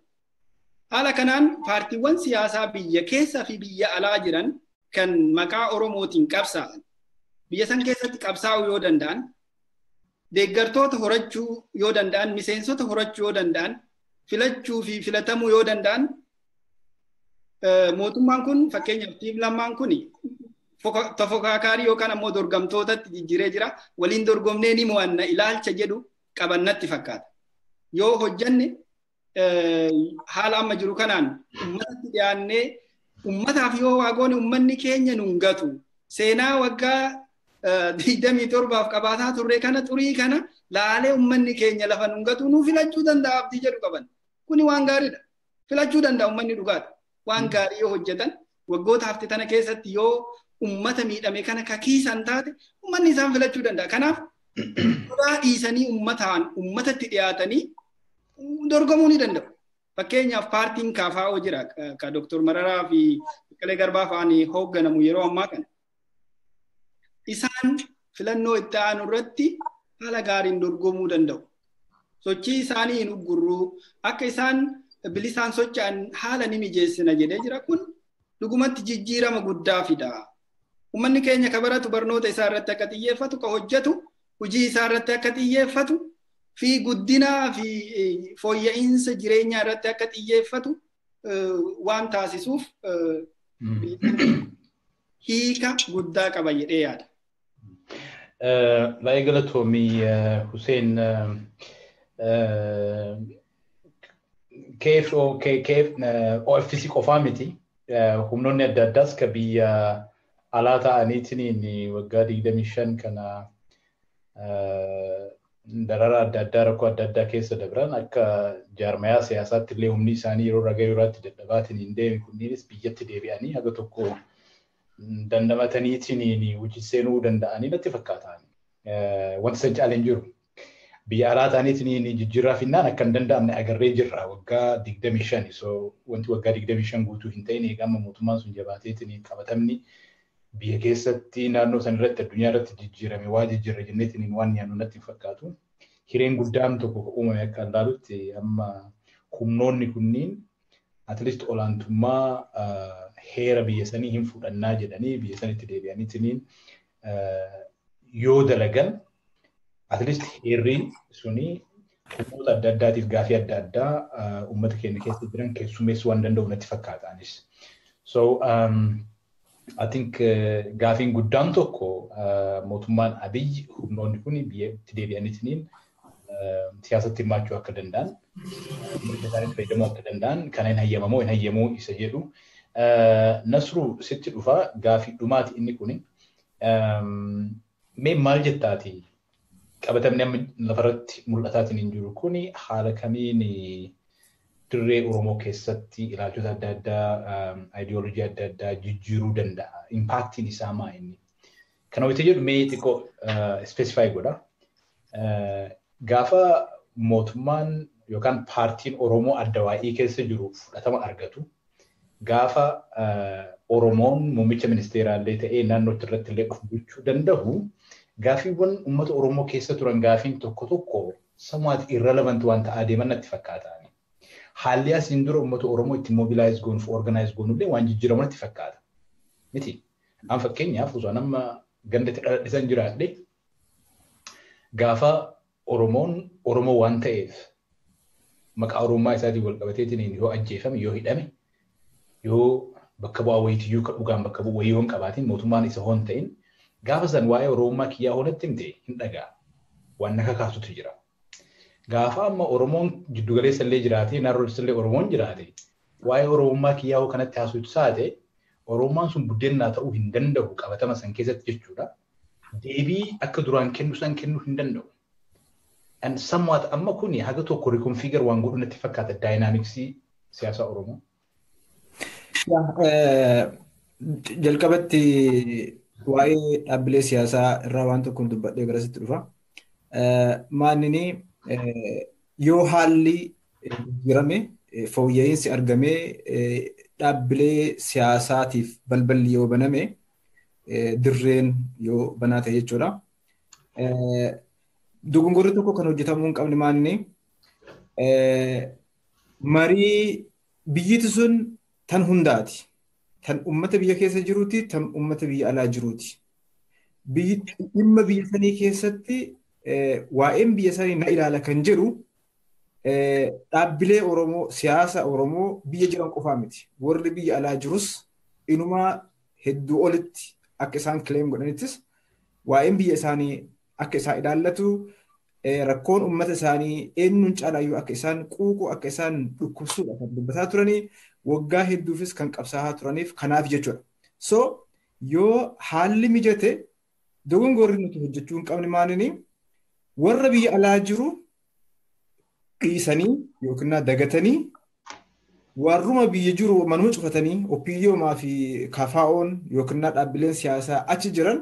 Haala kanaan paartiiwwan siyaasaa biyya keessaa fi biyya alaa jiran kan maqaa Oromootiin qabsaa'an biyya san keessatti qabsaa'uu yoo danda'an deeggartoota horachuu yoo danda'an, miseensota horachuu yoo danda'an, filachuu fi filatamuu yoo danda'an, mootummaan kun fakkeenyaaf lamaan kun tafokaakaarii yookaan ammoo dorgamtootatti jijjiiree jira. Waliin dorgomnee ni mo'anna ilaalcha jedhu qabannatti fakkaata. Yoo hojjanne haala amma jiru kanaan uummatatti dhiyaannee uummataaf yoo waa goone uummanni keenya nuun gatu seenaa waggaa digdamii torbaaf qabaataa turre kana xurii kana laalee ummanni keenya lafa nungatu nu filachuu danda'a abdii jedhu qaban. Kuni waan gaariidha. Filachuu danda'a ummanni dhugaadha. Waan gaarii yoo hojjetan waggoota hafte tana keessatti yoo ummata miidhame kana kakiisan taate ummanni isaan filachuu danda'a. Kanaaf sodaa dhiisanii ummataan ummatatti dhiyaatanii dorgomuu ni danda'u. Fakkeenyaaf paartiin KFO jira ka Dr. Mararaa fi Qelee Garbaa fa'aan hoogganamu yeroo ammaa kana. Isaan filannoo itti aanu irratti haala gaariin dorgomuu danda'u. Sochii isaanii hin uggurruu akka isaan bilisaan socho'an haala ni mijeessina jedhee jira kun dhugumatti jijjiirama guddaa fida. Ummanni keenya kabaratu barnoota isaa irratti akka xiyyeeffatu, ka hojjetu, hojii isaa irratti akka xiyyeeffatu, fi guddinaa fi fooyya'insa jireenyaa irratti akka xiyyeeffatu waan taasisuuf hiika guddaa qaba jedhee yaada. Baay'ee galatoomii Hussein. كيف أو فيزيك أفهمتي همنون الدرس كبي على تأنيتني إني وقادي دمشن كنا درارة درارة كود دردا كيس دبران أك جرميا سياسة تلي همني ساني رو رجعيرات دباتني إندي كوني رس بيجت دبياني هذا توكو دندما تأنيتني إني وجسنو دنداني نتفكّتاني وانسج علينجرو بيارات أنيتني إني جرّا فينا كان دندا من أجرّي جرّا وقّا ديكدميشاني سو وانتو وقّا ديكدميشان قوتو هنتيني كاما موتمان سنجباتيتني كابتمني بيكيستي نانو سنرت الدنيا رت جرّا مواجه جرّا جنتني نواني أنو نتي فكاتو هيرين قدام توكو أمم يكان دارتي أما كمنوني كنين أتلست أولانتما هيرا بيساني هم فرناجة دني بيساني تدري أنيتني يودلعن At least here, Sunni, that is Gafia Dada, Umatkin case, Sumiswan and Donatifakatanis. So, I think Gafin Gudantoko, Motuman Abi, whom non Huni be today anything, Tiasati Machu Akadandan, Kadandan, Kanan Hayamamo and Hayamo is a Yeru, Nasru Situfa, Gafi Dumat in Nikuni, May Maljatati. Kabatam nem lafarat mulatatin injurukuni halakamini ture uromo kesati ilajuta dada ideologia dada jujuru danda impacti ni sama ini kana witejud meetiko specify goda gafa motman yokan partin oromo adawai kesse juru atama argatu gafa oromon mumicha ministerial lete e nanno tirret lequchu dandahu Gafiwwan ummata Oromoo keessa turan gaafiin tokko tokko somewhat irrelevant wanta adeeman natti fakkaataani. Haalli asiin dura ummata Oromoo itti mobilize goonuuf organize goonuullee waan jijjiiramu natti fakkaata. Miti an fakkeenyaaf osoo namma gandatti dhadhisan jiraadhe gaafa Oromoon Oromoo waan ta'eef maqaa Oromummaa isaatiin wal qabateetiin yoo ajjeefame yoo hidhame yoo bakka bu'aa wayiiyyuu kan dhugaan bakka bu'aa wayii hoon qabaatiin mootummaan isa hoon ta'in. Gaafa san waa'ee Oromoo kiyyaa hoolatti miti hin dhagaa waan akka kaasutu jira. Gaafa amma Oromoon jiddu galeessa illee jiraatee naannoo illee Oromoon jiraatee waa'ee Oromoo kiyyaa kanatti haasuutu saate Oromoon sun buddeennaa ta'uu hin danda'u qabatama san keessatti jechuudha. Deebii akka duraan kennu san kennu hin danda'u. And somewhat amma kuni haga tokko reconfigure waan godhu natti fakkaata dynamicsii siyaasa Oromoo. Jalqabatti Why Ablis Yasa Ravanto Kundu but the Grasitruva? Manini Yohali Girame, Foyes Argame, Abli Siasatif, Balbalio Baname, Durin Yo Banata Yechura Dugungurtuko Kanujitamun Kamani Marie Bijitsun Tanhundati. Tan ummata biyya keessa jiruuti tan ummata biyya alaa jiruuti biyyi dhimma biyya sanii keessatti waa'een biyya sanii na ilaala kan jiru dhaabbilee Oromoo siyaasa Oromoo biyya jiran qofaa miti warri biyya alaa jirus inuma hedduu olitti akka isaan claim godhanittis waa'een biyya isaanii akka isaan ilaallatu rakkoon ummata isaanii eenyuun caalaayyuu akka isaan quuqu akka isaan dhukkubsuudha kan dubbataa turanii waggaa hedduufis kan qabsaa'aa turaniif kanaaf jechuudha. So yoo haalli mijate dogongorri nuti hojjechuu hin qabne maanini warra biyya alaa jiru qiisanii yookiin dagatanii warruma biyya jiru manuma cufatanii opiiyoomaa fi kafaa'oon yookiin dhaabbileen siyaasaa achi jiran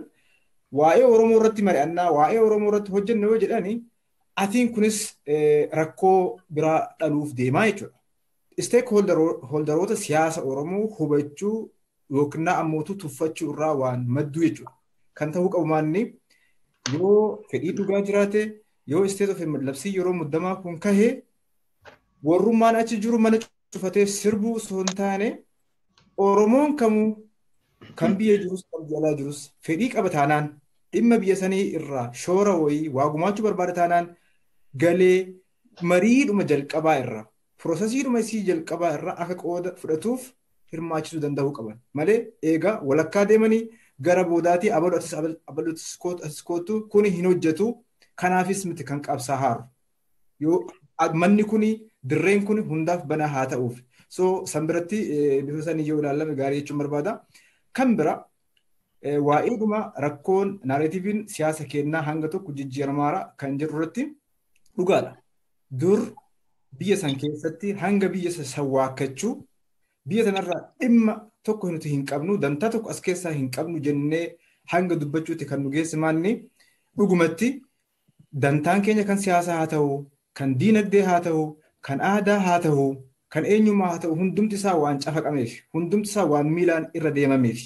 waa'ee Oromoo irratti mari'annaa waa'ee Oromoo irratti hojjenna yoo jedhanii atiin kunis rakkoo biraa dhaluuf deemaa jechuudha. Stakeholderota siyaasa Oromoo hubachuu yookiin ammoo tuffachuu irraa waan maddu jechuudha. Kan ta'uu qabu maanni yoo fedhii dhugaa jiraate yoo state of emergency yeroo muddamaa kun kahee warrummaan achi jiru mana cufatee sirbuu osoo hin taane Oromoon kamuu kan biyya jirus kan jalaa jirus fedhii qaba taanaan dhimma biyya sanii irraa shoora wayii waagumaachuu barbaada taanaan galee mariidhuma jalqabaa irraa Processiidhuma isii jalqabaa irraa akka qooda fudhatuuf hirmaachisuu danda'uu qaban malee eega walakkaa deemanii gara boodaatii abaluutis kootu kun hin hojjetu kanaafis miti kan qabsaa haaru yoo manni kun dirreen kun hundaaf bana haa ta'uuf So, Sambrati, Bifusani Yola, Gari Chumarbada, Canberra, Waiduma, Rakon, Narrativin, Siasa Kena, Hangato, Kujiramara, Kanjurati, Ugala, Dur, Bias and Kesati, Hanga Bias Sawakachu, Bias and Emma Tokun to Hinkabnu, Dantatok Askesa, Hinkabnu Gene, Hanga Dubachu, Kanugesemani, Ugumati, Dantan Kenya can Siasa Hatao, Candina de Hatao, Canada Hatao. Kan eenyummaa haa ta'u hundumti isaa waan cafaqameef hundumti isaa waan miilaan irra deemameef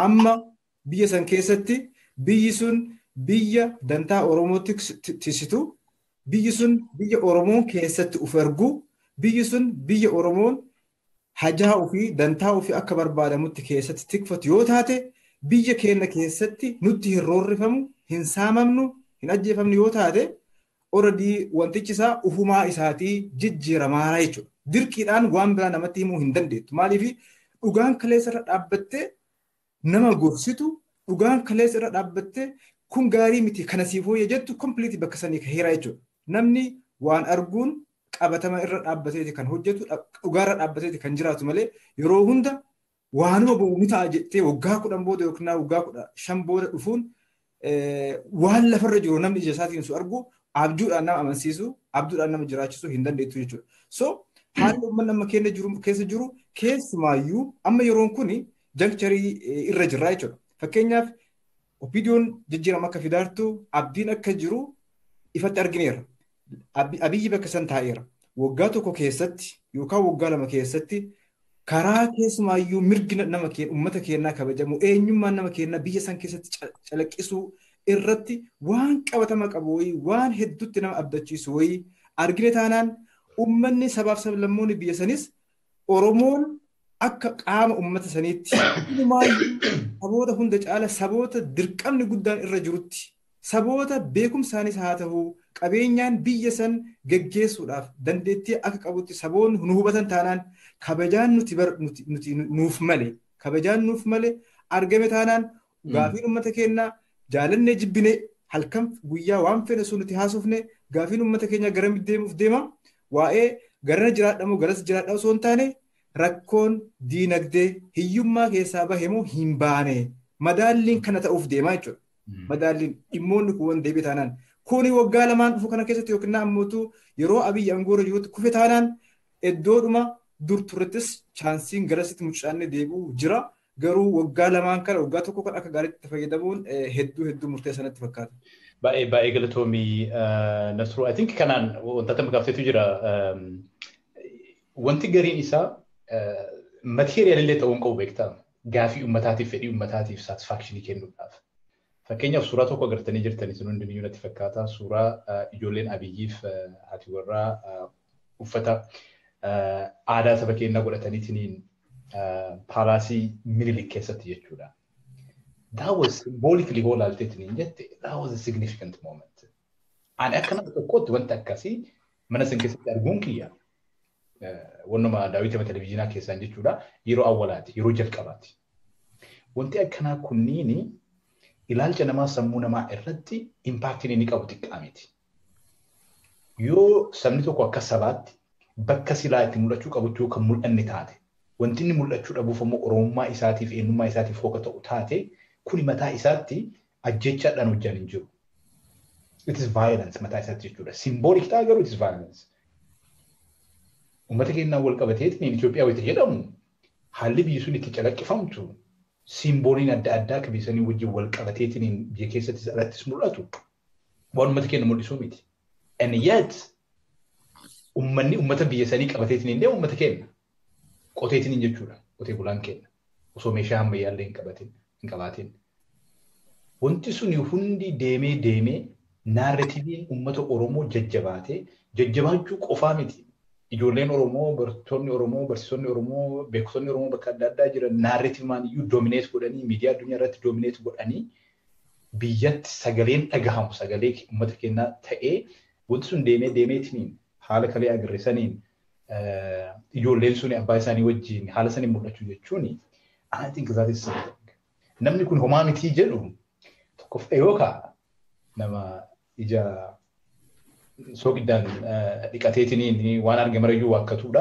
amma biyya san keessatti biyyi sun biyya dantaa oromootti tisitu biyyi sun biyya oromoon keessatti uf ergu biyyi sun biyya oromoon hajaa ofii dantaa ofii akka barbaadamutti keessatti tikfatu yoo taate biyya keenya keessatti nutti hin roorrifamu hin saamamnu hin ajjeefamnu yoo taate already wantichi isaa ufumaa isaatii jijjiiramaa jechuudha Dirkiran one brand amatimu hindandit. Malivi, Ugan Kalesra abate, Namagursitu, Ugan Kalesra abate, Kungari miti Kanasivo yet to complete Bakasanik Hiracho. Namni, one Argun, Abatama abate can hojet, Ugara abate can jiratumale, Eurohunda, one Mita jete, Ugakuramboda, Ugakuda, Shamboda Ufun, one Lafaraju Nami Jasatin Suargu, Abdul Anam Amansisu, Abdul Anam Jirachu hindandit. So, Haalli mana makeenya jiru keessa maayyuu amma yeroon kuni juncturii irra jirra jechuudha. Fakkeenyaaf opinion jijjiirama akka fidaartu abdiin akka jiru ifatti argineera. Abiyyi bakka san taa'eera. Waggaa tokko keessatti yookaan waggaa lama keessatti karaa keessa maayyuu mirgi nama keenyaa uummata keenyaa kabajamu eenyummaa nama keenyaa biyya san keessatti calaqqisuu irratti waan qabatama qabu wayii waan hedduutti nama abdachiisu wayii argine taanaan Ummanni sabab sablammoonni biyya sanis Oromoon akka qaama ummata saniitti saboota hunda caala saboota dirqamni guddaan irra jirutti saboota beekumsaanis haa ta'u qabeenyaan biyya san geggeessuudhaaf dandeettii akka qabutti saboonni nu hubatan taanaan kabajaan nuti nuuf malee argame taanaan gaafiin ummata keenyaa jaalannee jibbine halkan guyyaa waan fedhe sun nuti haasofne gaafiin ummata keenyaa garam deemuuf deema Wae garana jiraadhamu garas jiraadhamu son taane rakkoon diinagdee hiyyummaa keessaa bahemu hin baane madaalliin kana ta'uuf deemaa jechuudha. Madaalliin dhimmoonni kun waan deebi taanaan kuni waggaa lamaan dhufu kana keessatti yookiin ammoo yeroo Abiyyi aangoora jirutti kufe taanaan iddoodhuma dur turrettis chaansiin garasitti mucaanne deebi'u jira garuu waggaa lamaan kana waggaa tokko kan akka gaariitti fayyadamuun hedduu murteessanatti fakkaata. By Egalatomii Nasru, I think Kanan on Tatamkafujira one Tigarin Isa material letter on Kovecta, Gafi Matati Fedi Matati satisfaction came to have. Fakenya of Surato Gratanijir Tanisun Unit Fakata, Sura Yolin Abiyif Hatiwara Ufata Ada Savakina Gratanitin Palasi Mili Kesati Chura. That was symbolically all alternating, yet that was a significant moment. And I cannot quote one takasi, Manasan Kesargunkia, one of my Dawita television case and Jitura, Yero Awalat, Yeroja Kavat. One day I cannot kunini, Ilaljanama Samunama Erati, impacting in Nikaotic Amit. You Samito Kasavat, Bakasila Timulachuka would took a mul and Nitate. When Tinimulachuka from Roma is active in Numa is active for Tate. Kulimata isati a jetchat and janinju. It is violence, Matasati. Symbolic tiger, it is violence. Umatakina will cover it in Ethiopia with Yedam. Halib usually teach a like found to. Symbolin at that dark vision would you will cover it in the case that is at Smuratu. One Matakin Mulisumit. And yet Umatabi is any coveted in the Umatakin. Cotating in Jutura, Cotabulankin. So Mesham may a link about it. Gabatin. Wanti sun hundi deme narrative ummato oromo jajjabate jajjabachuu qofamiti Ijoolleen Oromoo, bartoonni Oromoo, barsiisonni Oromoo, beeksonni Oromoo bakka adda addaa jiran narratiimaan iyyuu dominate godhanii miidiyaa addunyaa irratti dominate godhanii biyyatti sagaleen dhagahamu sagalee uummata keenyaa ta'ee wanti sun deemee haala kalee agarreessaniin ijoolleen sun abbaa isaanii wajjin haala saniin mul'achuu jechuuni. I think that is something. Namni kun homaa mitii jedhu tokkoof dhiyookaa nama ija so gidan diqateetiniin waan argamreeyyu wakkatuudha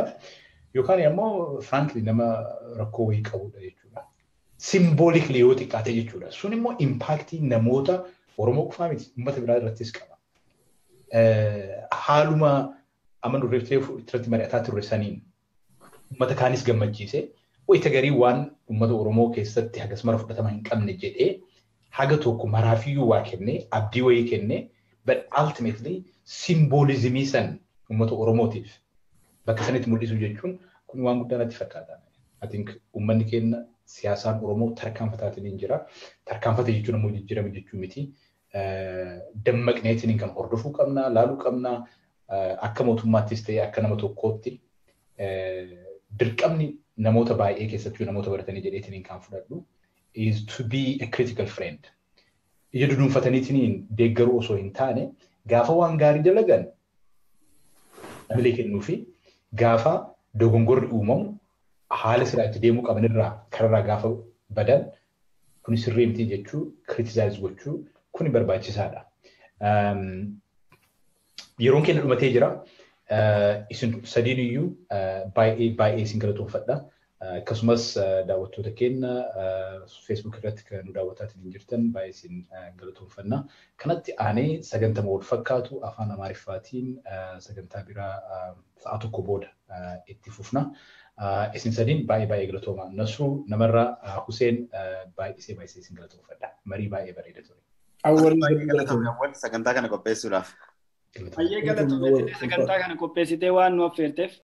yookaan immoo frankly nama rakkoo wayii qabuudha jechuudha symbolically yoo diqate jechuudha sun immoo impact namoota Oromoo qofaamiti ummata biraa irrattis qaba haaluma amanu refleef irratti mari'ataa turre saniin ummata kaanis gammachiise way tagarii waan ummata Oromoo keessatti hagas mara fudhatama hin qabne jedhee haga tokko maraafiyyuu waa kenne abdii wayii kenne but ultimately symbolism is an motive. Baksanit mulisu jechun kun waan guddaanatti fakkaata. I think ummanni keenna siyaasaan Oromoo tarkaanfataatiin jira. Tarkaanfata jechuun immoo jijjiirama jechuu miti. Dammaqneetiin kan hordofuu qabna, laaluu qabna, akka mootummaattis ta'ee akka nama tokkootti dirqamni namoota baay'ee keessatti namoota baratanii jedheetiin kan fudhadhu is to be a critical friend. Ija duduunfataniitiin deeggaruu osoo hin taane Gafa waan gaarii dalagan namni kennuufi gafa dogongorri uumamu haala siraatti deemuu qaban irraa karraa gafa badan kun sirrii miti jechuu criticize gochuu kun barbaachisaadha. Yeroon keenya dhumatee jira isin sadiiniyyuu baay'ee singalatoonfadha. Akkasumas daawwattoota keenya Facebook irratti kan daawwataatiin jirtan baay'ee isin galatoonfanna. Kanatti aanee sagantama wal fakkaatu afaan Amaariffaatiin sagantaa biraa sa'a tokko booda itti fufna. Isin sadiin baay'ee galatooma. Nasruu namarra Huseen baay'ee isin galatoonfadha. Marii baay'ee bareeda ture. Sagantaa kana qopheessuudhaaf. Baay'ee galatoomte sagantaa kana qopheessitee waan nu affeerteef